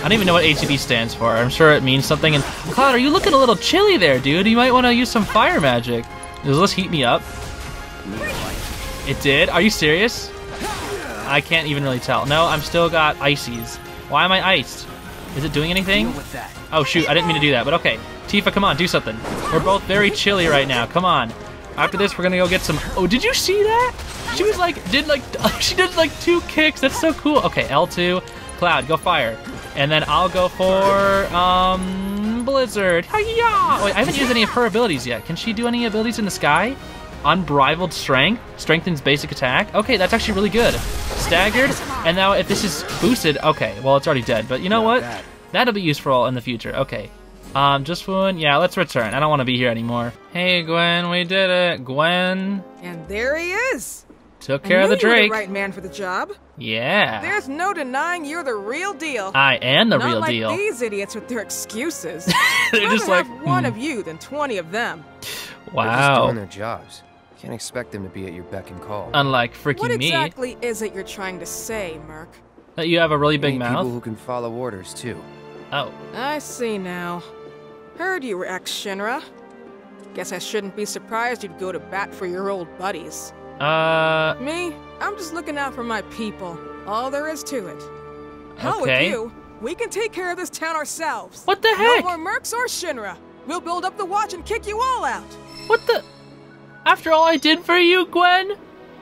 I don't even know what ATB stands for. I'm sure it means something. And Cloud, are you looking a little chilly there, dude? You might want to use some fire magic. Let's heat me up. It did? Are you serious? I can't even really tell. No, I'm still got ices. Why am I iced? Is it doing anything? Oh shoot, I didn't mean to do that, but okay. Tifa, come on, do something. We're both very chilly right now, come on. After this, we're gonna go get some... Oh, did you see that? She was like, she did like 2 kicks, that's so cool. Okay, L2, Cloud, go fire. And then I'll go for, Blizzard. Hi-ya! Wait, I haven't used any of her abilities yet. Can she do any abilities in the sky? Unbridled strength, strengthens basic attack. Okay, that's actually really good. Staggered, and now if this is boosted, okay, well it's already dead, but you know what? That'll be useful in the future. Okay, just one. Yeah, let's return. I don't want to be here anymore. Hey, Gwen, we did it, Gwen. And there he is. Took care of the Drake. You're the right man for the job. Yeah. There's no denying you're the real deal. I am the real deal. Not like these idiots with their excuses. They're just like one of you than 20 of them. Wow. They're just doing their jobs. Can't expect them to be at your beck and call. Unlike freaking me. What exactly is it you're trying to say, Merc? That you have a really big mouth. People who can follow orders too. Oh. I see now. Heard you were ex-Shinra. Guess I shouldn't be surprised you'd go to bat for your old buddies. Me? I'm just looking out for my people. All there is to it. Hell with you. We can take care of this town ourselves. What the heck? No more Mercs or Shinra. We'll build up the watch and kick you all out. What the... After all I did for you, Gwen?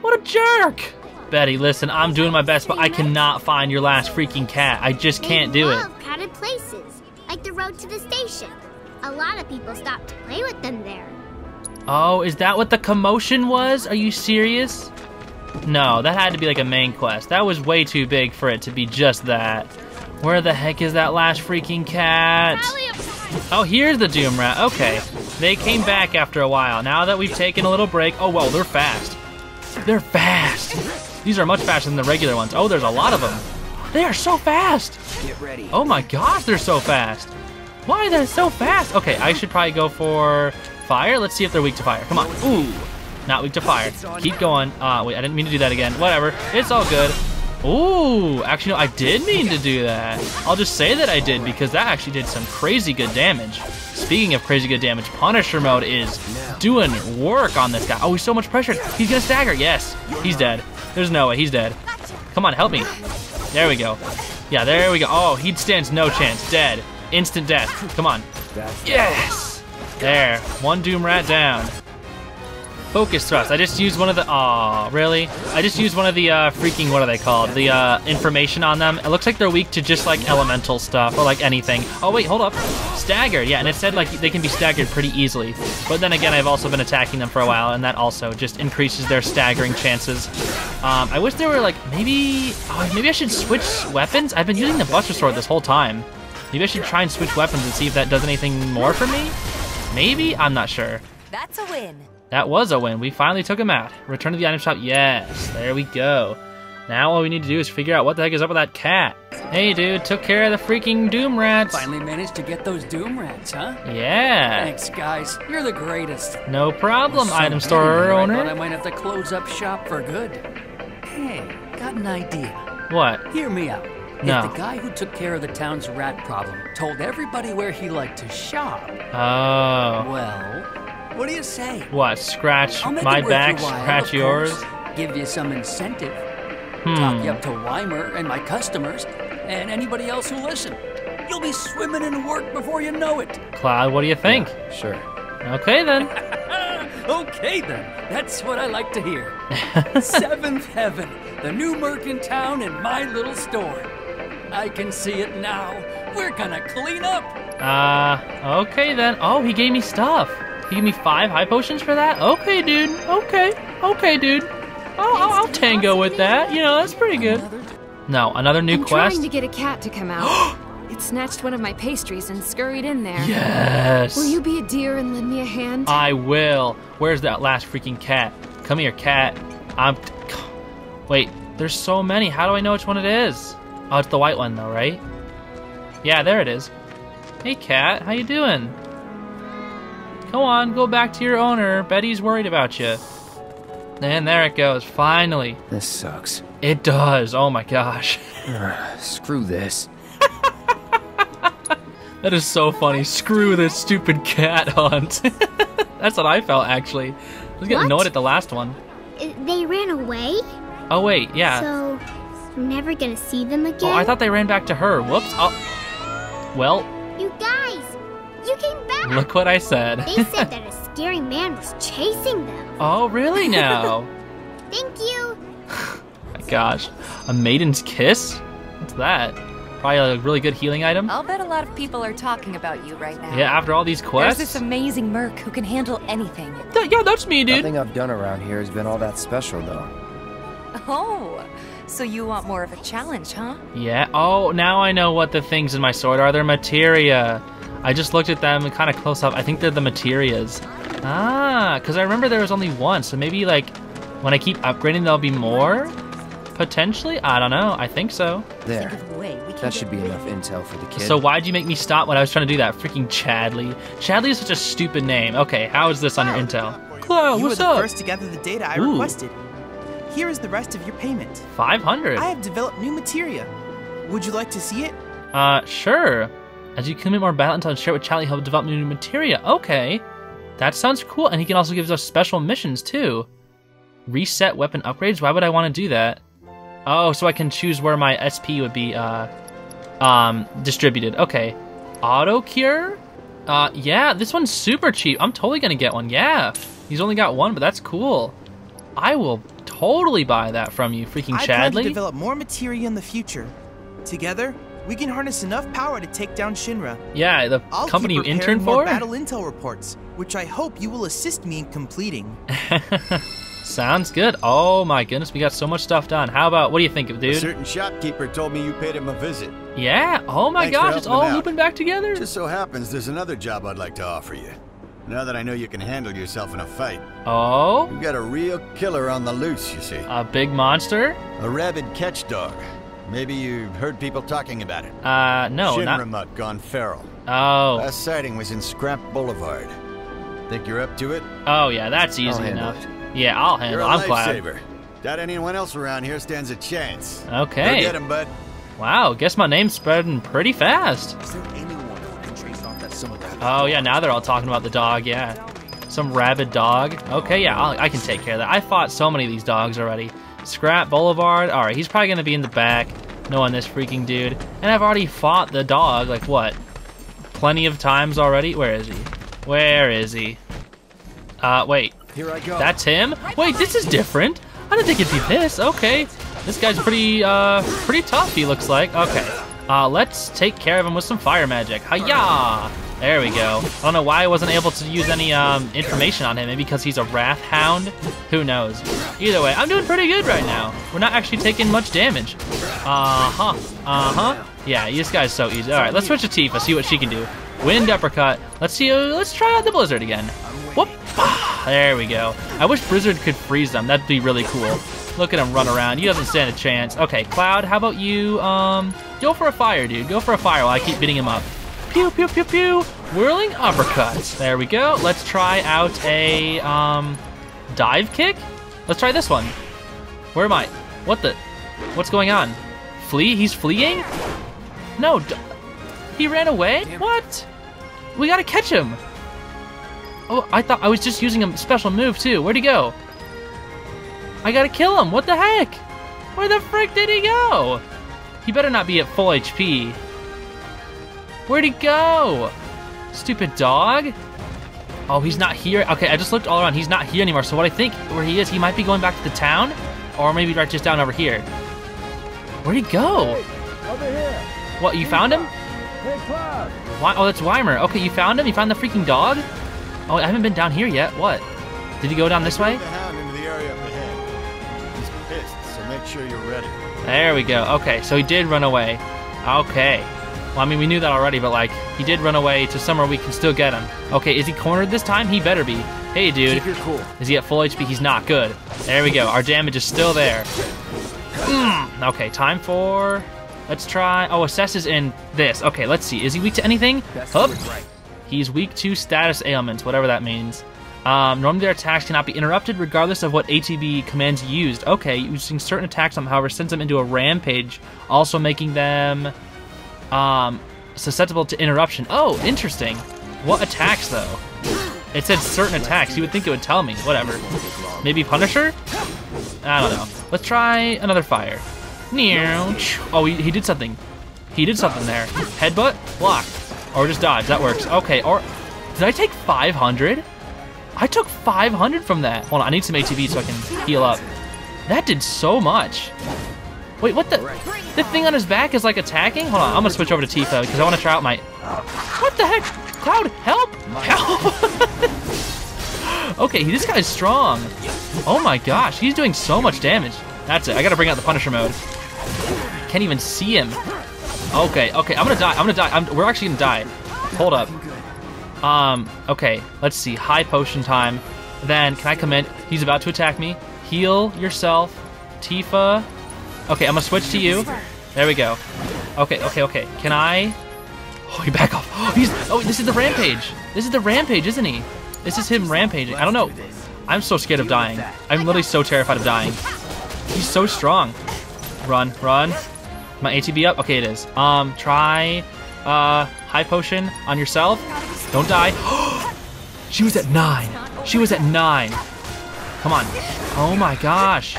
What a jerk! Betty, listen, I'm doing my best, but I cannot find your last freaking cat. I just can't do it. Crowded places, like the road to the station. A lot of people stop to play with them there. Oh, is that what the commotion was? Are you serious? No, that had to be like a main quest. That was way too big for it to be just that. Where the heck is that last freaking cat? Oh, here's the Doom Rat. Okay. They came back after a while. Now that we've taken a little break... Oh, well, they're fast. They're fast. These are much faster than the regular ones. Oh, there's a lot of them. They are so fast. Get ready. Oh my gosh, they're so fast. Why they're so fast? Okay, I should probably go for fire. Let's see if they're weak to fire. Come on. Ooh. Not weak to fire. Keep going. Wait, I didn't mean to do that again. Whatever. It's all good. Ooh, actually, no, I did mean to do that. I'll just say that I did because that actually did some crazy good damage. Speaking of crazy good damage, Punisher mode is doing work on this guy. Oh, he's so much pressured. He's gonna stagger. Yes, he's dead. There's no way he's dead. Come on, help me. There we go. Yeah, there we go. Oh, he stands no chance. Dead. Instant death. Come on. Yes. There. One Doom Rat down. Focus thrust. I just used one of the... Aw, really? I just used one of the freaking... What are they called? The information on them. It looks like they're weak to just like elemental stuff or like anything. Oh wait, hold up. Staggered. Yeah, and it said like they can be staggered pretty easily. But then again, I've also been attacking them for a while and that also just increases their staggering chances. I wish there were like maybe... Oh, maybe I should switch weapons? I've been using the Buster Sword this whole time. Maybe I should try and switch weapons and see if that does anything more for me? Maybe? I'm not sure. That's a win. That was a win. We finally took him out. Return to the item shop. Yes, there we go. Now all we need to do is figure out what the heck is up with that cat. Hey, dude, took care of the freaking Doom Rats. Finally managed to get those Doom Rats, huh? Yeah. Thanks, guys. You're the greatest. No problem, so item store owner. I might have to close up shop for good. Hey, got an idea. What? Hear me out. No. If the guy who took care of the town's rat problem told everybody where he liked to shop. Oh. Well... What do you say? What? Scratch my back, scratch yours? Give you some incentive. Talk you up to Wymer and my customers and anybody else who listen. You'll be swimming in work before you know it. Cloud, what do you think? Yeah, sure. Okay then. Okay then. That's what I like to hear. Seventh Heaven, the new merc in town and my little store. I can see it now. We're gonna clean up. Okay then. Oh, he gave me stuff. You give me 5 high potions for that? Okay, dude. Okay. Okay, dude. I'll tango with that. You know, that's pretty good. No, another new quest. I'm trying to get a cat to come out. It snatched one of my pastries and scurried in there. Yes. Will you be a dear and lend me a hand? I will. Where's that last freaking cat? Come here, cat. Wait, there's so many. How do I know which one it is? Oh, it's the white one though, right? Yeah, there it is. Hey, cat. How you doing? Come on, go back to your owner. Betty's worried about you. And there it goes, finally. This sucks. It does, oh my gosh. Screw this. That is so funny. Screw this stupid cat hunt. That's what I felt, actually. I was getting annoyed at the last one. They ran away? Oh, wait, yeah. So, I'm never gonna see them again? Oh, I thought they ran back to her. Whoops. Oh. Well. You guys, you came back. Look what I said. They said that a scary man was chasing them. Oh, really now? Thank you. My gosh. A maiden's kiss? What's that? Probably a really good healing item. I'll bet a lot of people are talking about you right now. Yeah, after all these quests. There's this amazing merc who can handle anything. Yeah, that's me, dude. Nothing I've done around here has been all that special, though. Oh, so you want more of a challenge, huh? Yeah. Oh, now I know what the things in my sword are. They're Materia. I just looked at them kind of close up. I think they're the Materias. Ah, because I remember there was only one, so maybe, like, when I keep upgrading, there'll be more? Potentially? I don't know. I think so. There. That should be enough intel for the kid. So why'd you make me stop when I was trying to do that? Freaking Chadley. Chadley is such a stupid name. Okay, how is this on your intel? Cloud, what's up? You were the first to gather the data I requested. Here is the rest of your payment. 500. I have developed new materia. Would you like to see it? Sure. As you commit more balance and share with Chadley, he'll develop new materia. Okay. That sounds cool. And he can also give us special missions, too. Reset weapon upgrades? Why would I want to do that? Oh, so I can choose where my SP would be distributed. Okay. Auto cure? Yeah, this one's super cheap. I'm totally gonna get one. Yeah. He's only got one, but that's cool. I will totally buy that from you, freaking Chadley. I plan to develop more materia in the future. Together, we can harness enough power to take down Shinra. Yeah, the company you interned for? I'll keep preparing more battle intel reports, which I hope you will assist me in completing. Sounds good. Oh my goodness, we got so much stuff done. How about, what do you think, dude? A certain shopkeeper told me you paid him a visit. Yeah, oh my gosh, it's all looping back together. Just so happens there's another job I'd like to offer you. Now that I know you can handle yourself in a fight. Oh? You've got a real killer on the loose, you see. A big monster? A rabid catch dog. Maybe you've heard people talking about it. No, not... Shinra mutt gone feral. Oh. Last sighting was in Scrap Boulevard. Think you're up to it? Oh yeah, that's easy enough. Yeah, I'll handle it. I'm glad. Doubt anyone else around here stands a chance. Okay. Go get him, bud. Wow, guess my name's spreading pretty fast. Oh yeah, now they're all talking about the dog, yeah. Some rabid dog. Okay, yeah, I can take care of that. I fought so many of these dogs already. Scrap Boulevard. Alright, he's probably gonna be in the back, knowing this freaking dude. And I've already fought the dog, like what? Plenty of times already? Where is he? Where is he? Wait. Here I go. That's him? Wait, this is different. I didn't think it'd be this. Okay. This guy's pretty tough, he looks like. Okay. Let's take care of him with some fire magic. Hi-ya! There we go. I don't know why I wasn't able to use any information on him. Maybe because he's a Wrath Hound? Who knows? Either way, I'm doing pretty good right now. We're not actually taking much damage. Uh-huh. Uh-huh. Yeah, this guy's so easy. Alright, let's switch to Tifa, see what she can do. Wind uppercut. Let's see. Let's try out the Blizzard again. Whoop! There we go. I wish Blizzard could freeze them. That'd be really cool. Look at him run around. He doesn't stand a chance. Okay, Cloud, how about you? Go for a fire, dude. Go for a fire while I keep beating him up. Pew, pew, pew, pew. Whirling uppercuts. There we go. Let's try out a dive kick. Let's try this one. Where am I? What the? What's going on? Flee? He's fleeing? No. He ran away? What? We gotta catch him. Oh, I thought I was just using a special move, too. Where'd he go? I gotta kill him. What the heck? Where the frick did he go? He better not be at full HP. Where'd he go? Stupid dog. Oh, he's not here. Okay, I just looked all around. He's not here anymore. So what I think where he is, he might be going back to the town. Or maybe right just down over here. Where'd he go? Hey, over here. What, you found him? Hey, Cloud. Oh, that's Wymer. Okay, you found him? You found the freaking dog? Oh, I haven't been down here yet. What? Did you go down this way? The hound into the area up ahead. He's pissed, so make sure you're ready. There we go. Okay, so he did run away. Okay. Well, I mean, we knew that already, but, like, he did run away to somewhere we can still get him. Okay, is he cornered this time? He better be. Hey, dude. Keep your cool. Is he at full HP? He's not. Good. There we go. Our damage is still there. Okay, time for... Let's try... Oh, assess is in this. Okay, let's see. Is he weak to anything? Hup. He's weak to status ailments, whatever that means. Normally their attacks cannot be interrupted regardless of what ATB commands used. Okay, using certain attacks on them, however, sends them into a rampage, also making them... susceptible to interruption. Oh, interesting. What attacks, though? It said certain attacks. You would think it would tell me. Whatever. Maybe Punisher? I don't know. Let's try another fire. Oh, he did something. He did something there. Headbutt? Block. Or just dodge. That works. Okay, or... Did I take 500? I took 500 from that. Hold on, I need some ATB so I can heal up. That did so much. Wait, what the... The thing on his back is, like, attacking? Hold on, I'm gonna switch over to Tifa because I want to try out my... What the heck? Cloud, help! Help! Okay, this guy's strong. Oh my gosh, he's doing so much damage. That's it. I gotta bring out the Punisher mode. Can't even see him. Okay, okay, I'm gonna die. I'm gonna die. We're actually gonna die. Hold up. Okay, let's see. High potion time. Then, can I commit? He's about to attack me. Heal yourself, Tifa. Okay, I'm gonna switch to you. There we go. Okay, okay, okay. Can I... Oh, he back off. Oh, he's... Oh, this is the rampage. This is the rampage, isn't he? This is him rampaging. I don't know. I'm so scared of dying. I'm literally so terrified of dying. He's so strong. Run, run. My ATB up? Okay, it is. Try... high potion on yourself. Don't die. She was at 9. She was at 9. Come on. Oh my gosh.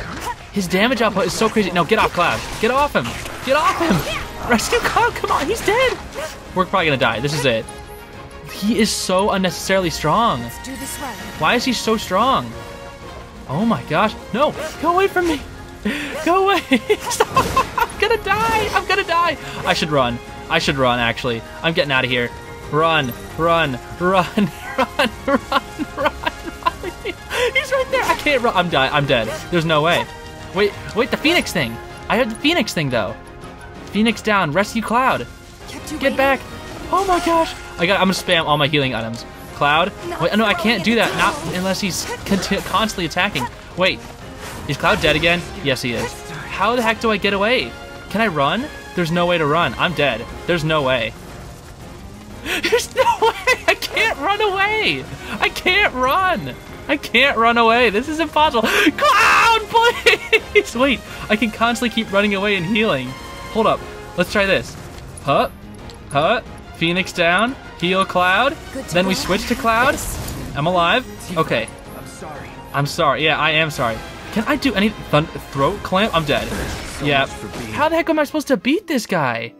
His damage output is so crazy. No, get off Cloud. Get off him. Get off him. Rescue Cloud. Come on. He's dead. We're probably going to die. This is it. He is so unnecessarily strong. Why is he so strong? Oh my gosh. No. Go away from me. Go away. I'm going to die. I'm going to die. I should run. I should run, actually. I'm getting out of here. Run, run, run, run, run, run, run. He's right there. I can't run. I'm dead. There's no way. Wait, wait, the Phoenix thing. I heard the Phoenix thing, though. Phoenix down. Rescue Cloud. Get back. Oh, my gosh. I'm going to spam all my healing items. Cloud. Wait, no, I can't do that. Not unless he's constantly attacking. Wait. Is Cloud dead again? Yes, he is. How the heck do I get away? Can I run? There's no way to run. I'm dead. There's no way. There's no way! I can't run away! I can't run! I can't run away! This is impossible! Cloud, please! Wait, I can constantly keep running away and healing. Hold up. Let's try this. Huh? Huh? Phoenix down. Heal Cloud. Then we switch to Cloud. I'm alive. Okay. I'm sorry. I'm sorry. Yeah, I am sorry. Can I do any throat clamp? I'm dead. Yeah. How the heck am I supposed to beat this guy?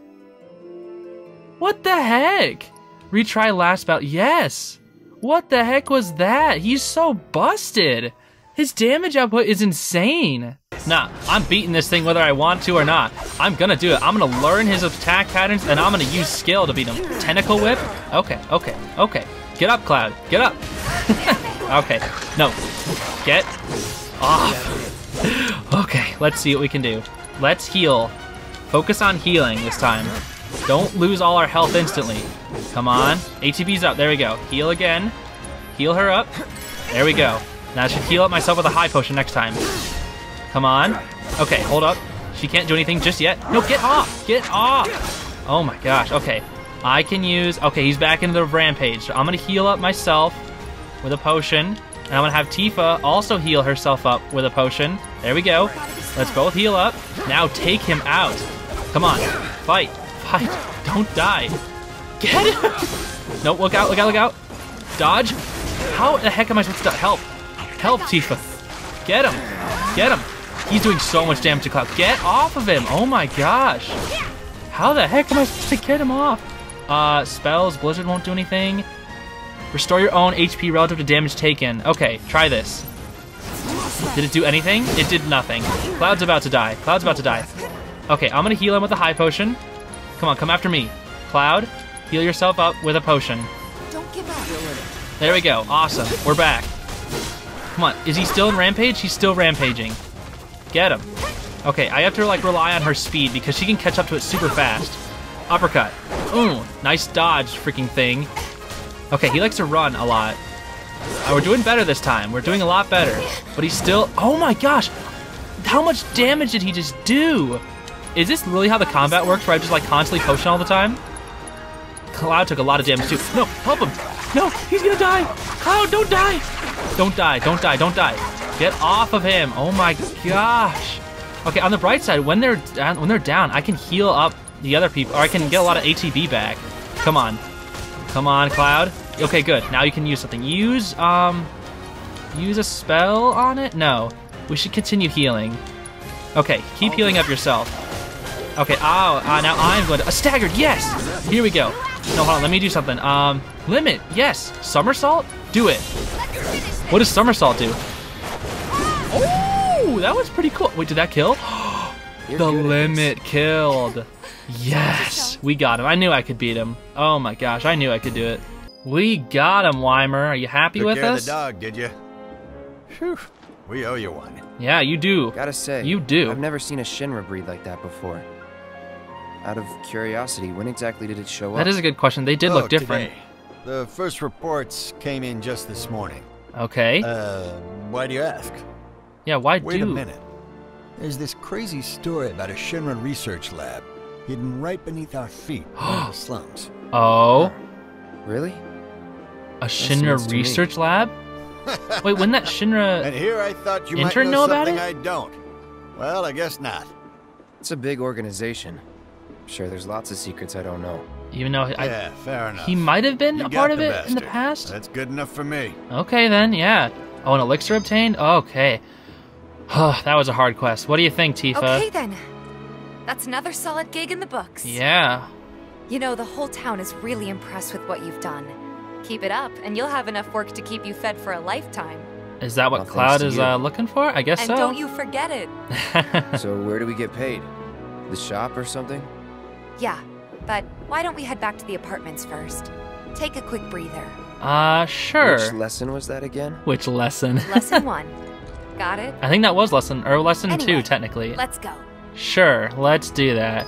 What the heck? Retry last bout. Yes. What the heck was that? He's so busted. His damage output is insane. Nah, I'm beating this thing whether I want to or not. I'm gonna do it. I'm gonna learn his attack patterns and I'm gonna use skill to beat him. Tentacle whip? Okay, okay, okay. Get up, Cloud. Get up. Okay. No. Get off. Okay, let's see what we can do. Let's heal. Focus on healing this time. Don't lose all our health instantly. Come on. ATB's up. There we go. Heal again. Heal her up. There we go. Now I should heal up myself with a high potion next time. Come on. Okay, hold up. She can't do anything just yet. No, get off! Get off! Oh my gosh. Okay. I can use... Okay, he's back into the rampage. So I'm going to heal up myself with a potion. And I'm going to have Tifa also heal herself up with a potion. There we go. Let's both heal up. Now take him out. Come on. Fight. Fight. Don't die. Get him! No, look out, look out, look out. Dodge. How the heck am I supposed to dodge? Help. Help, Tifa. Get him. Get him. He's doing so much damage to Cloud. Get off of him. Oh my gosh. How the heck am I supposed to get him off? Spells. Blizzard won't do anything. Restore your own HP relative to damage taken. Okay, try this. Did it do anything? It did nothing. Cloud's about to die. Cloud's about to die. Okay, I'm going to heal him with a high potion. Come on, come after me. Cloud, heal yourself up with a potion. Don't give up. There we go. Awesome. We're back. Come on. Is he still in Rampage? He's still rampaging. Get him. Okay, I have to like rely on her speed because she can catch up to it super fast. Uppercut. Ooh, nice dodge, freaking thing. Okay, he likes to run a lot. We're doing better this time. We're doing a lot better. But he's still... Oh my gosh! How much damage did he just do? Is this really how the combat works, where I just like constantly potion all the time? Cloud took a lot of damage too. No, help him! No, he's gonna die! Cloud, don't die! Don't die, don't die, don't die. Get off of him! Oh my gosh! Okay, on the bright side, when they're down, I can heal up the other people, or I can get a lot of ATB back. Come on. Come on, Cloud. Okay, good. Now you can use something. Use a spell on it? No. We should continue healing. Okay, keep healing up yourself. Okay, now I'm going to... staggered, yes! Here we go. No, hold on, let me do something. Limit, yes. Somersault? Do it. What does somersault do? Oh, that was pretty cool. Wait, did that kill? The limit killed. Yes, we got him. I knew I could beat him. Oh my gosh, I knew I could do it. We got him, Wymer. Are you happy with us? Took care of the dog, did you? Whew. We owe you one. Yeah, you do. Gotta say, you do. I've never seen a Shinra breed like that before. Out of curiosity, when exactly did it show up? That is a good question. They did look different. Today. The first reports came in just this morning. Okay. Why do you ask? Yeah, why do you? Wait a minute. There's this crazy story about a Shinra research lab hidden right beneath our feet in the slums. Oh. Really? A Shinra research lab? Wait, wouldn't that Shinra and here I thought you intern might know about it? I don't. Well, I guess not. It's a big organization. I'm sure there's lots of secrets I don't know. Even though yeah, fair enough. He might have been a part of it in the past? That's good enough for me. Okay, then, yeah. Oh, an elixir obtained? Okay. That was a hard quest. What do you think, Tifa? Okay, then. That's another solid gig in the books. Yeah. You know, the whole town is really impressed with what you've done. Keep it up, and you'll have enough work to keep you fed for a lifetime. Is that what Cloud is looking for? I guess so. And don't you forget it. So where do we get paid? The shop or something? Yeah, but why don't we head back to the apartments first? Take a quick breather. Sure. Which lesson was that again? Which lesson? Lesson 1. Got it? I think that was lesson two, technically. Let's go. Sure, let's do that.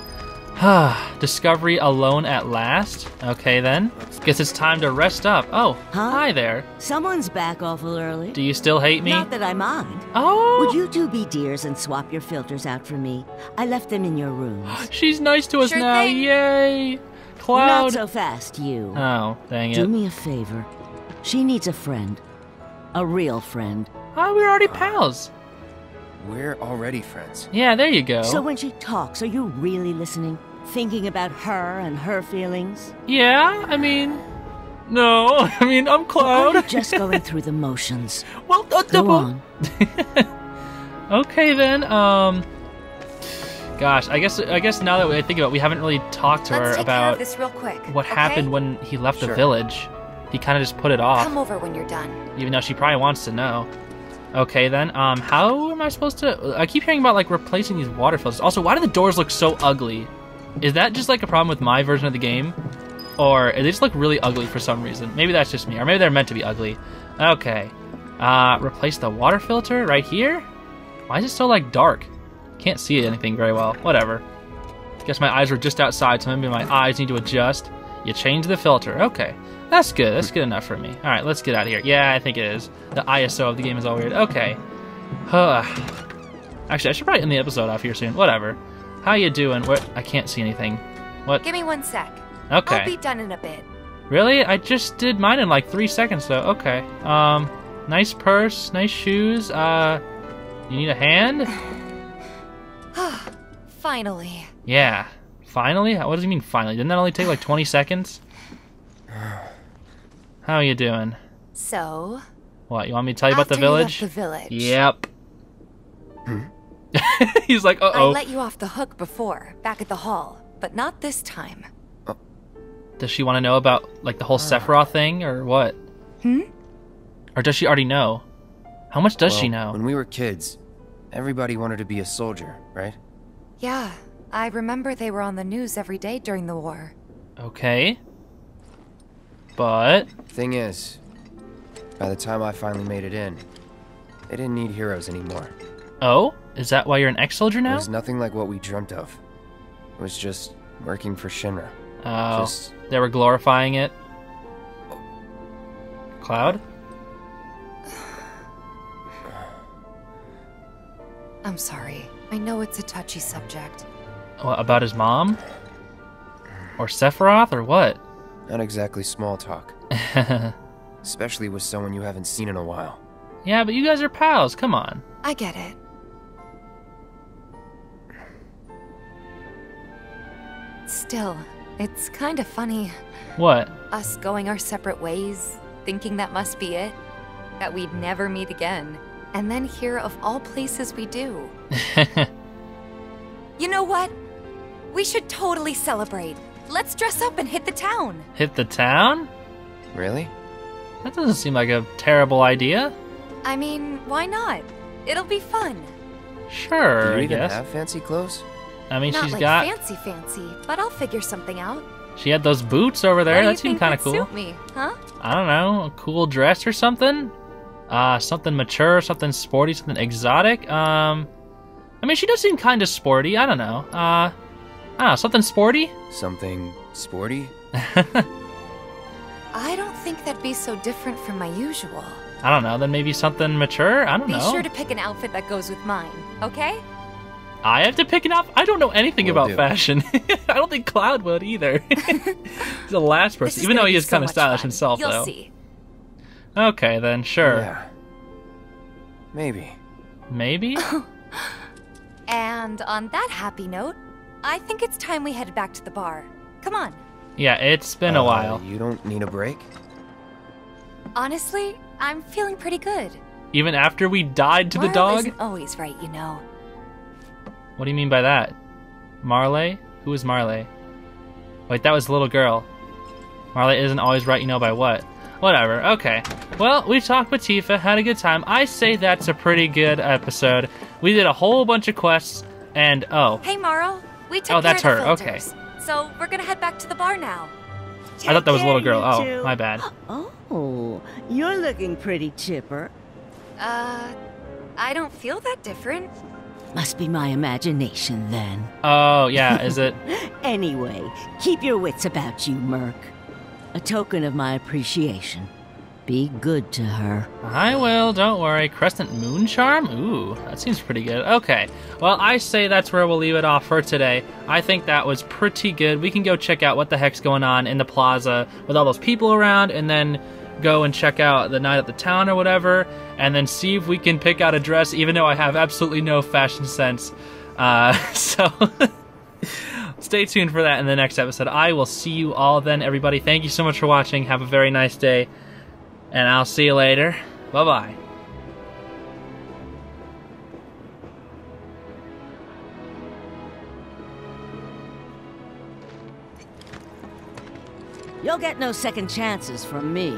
Discovery alone at last? Okay then. Guess it's time to rest up. Oh, hi there. Someone's back awful early. Do you still hate me? Not that I mind. Oh! Would you two be dears and swap your filters out for me? I left them in your room. She's nice to us now. Yay! Cloud. Not so fast, you. Oh, dang it. Do me a favor. She needs a friend. A real friend. Oh, we're already pals. We're already friends. Yeah, there you go. So when she talks, are you really listening? Thinking about her and her feelings? Yeah, I mean... No, I mean, I'm Cloud. Or are you just going through the motions? Well, go on. Okay, then, Gosh, I guess now that we think about it, we haven't really talked to her about this real quick, what happened when he left the village. He kind of just put it off. Come over when you're done. Even though she probably wants to know. Okay then, how am I supposed to... I keep hearing about, like, replacing these water filters. Also, why do the doors look so ugly? Is that just, like, a problem with my version of the game? Or they just look really ugly for some reason. Maybe that's just me, or maybe they're meant to be ugly. Okay. Replace the water filter right here? Why is it so, like, dark? Can't see anything very well. Whatever. Guess my eyes were just outside, so maybe my eyes need to adjust. You change the filter. Okay. That's good. That's good enough for me. All right, let's get out of here. Yeah, I think it is. The ISO of the game is all weird. Okay. Actually, I should probably end the episode off here soon. Whatever. How you doing? What? I can't see anything. What? Give me one sec. Okay. I'll be done in a bit. Really? I just did mine in like 3 seconds, though. Okay. Nice purse. Nice shoes. You need a hand? Finally. Yeah. Finally? What does he mean, finally? Didn't that only take like 20 seconds? How are you doing? So? What, you want me to tell you about the village? You left the village. Yep. He's like, uh-oh. I let you off the hook before, back at the hall, but not this time. Does she want to know about, like, the whole Sephiroth thing, or what? Or does she already know? How much does she know? When we were kids, everybody wanted to be a soldier, right? Yeah. I remember they were on the news every day during the war. Okay. But... Thing is, By the time I finally made it in, they didn't need heroes anymore. Oh? Is that why you're an ex-soldier now? It was nothing like what we dreamt of. It was just working for Shinra. Oh, just... they were glorifying it? Cloud? I'm sorry. I know it's a touchy subject. What, about his mom? Or Sephiroth, or what? Not exactly small talk. Especially with someone you haven't seen in a while. Yeah, but you guys are pals, come on. I get it. Still, it's kind of funny. What? Us going our separate ways, thinking that must be it. That we'd never meet again. And then here, of all places, we do. You know what? We should totally celebrate. Let's dress up and hit the town. Hit the town? Really? That doesn't seem like a terrible idea. I mean, why not? It'll be fun. Sure, do you even have fancy clothes? I mean, she's got... Not like fancy, but I'll figure something out. She had those boots over there. That seemed kind of cool. Suit me, huh? I don't know, a cool dress or something? Something mature, something sporty, something exotic? I mean, she does seem kind of sporty. I don't know. I don't know, something sporty? Something sporty? I don't think that'd be so different from my usual. I don't know, then maybe something mature? I don't know. Be sure to pick an outfit that goes with mine, okay? I have to pick an outfit? I don't know anything about fashion. I don't think Cloud would either. He's the last person, even though he is kind of stylish himself, though. You'll see. Okay, then, sure. Yeah. Maybe. Maybe? And on that happy note, I think it's time we head back to the bar. Come on. Yeah, it's been a while. You don't need a break? Honestly, I'm feeling pretty good. Even after we died to the dog? Marle isn't always right, you know. What do you mean by that? Marle? Who is Marle? Wait, that was the little girl. Marle isn't always right, you know, by what? Whatever, okay. Well, we talked with Tifa, had a good time. I say that's a pretty good episode. We did a whole bunch of quests, and oh. Hey, Marle. We took care of the filters. Okay. So we're gonna head back to the bar now. I thought that was a little girl. Oh, my bad. Oh, you're looking pretty chipper. I don't feel that different. Must be my imagination then. Oh, yeah, is it? Anyway, keep your wits about you, Merc. A token of my appreciation. Be good to her. I will, don't worry. Crescent Moon Charm? Ooh, that seems pretty good. Okay, well, I say that's where we'll leave it off for today. I think that was pretty good. We can go check out what the heck's going on in the plaza with all those people around, and then go and check out the night at the town or whatever, and then see if we can pick out a dress, even though I have absolutely no fashion sense. So... Stay tuned for that in the next episode. I will see you all then, everybody. Thank you so much for watching. Have a very nice day. And I'll see you later. Bye-bye. You'll get no second chances from me.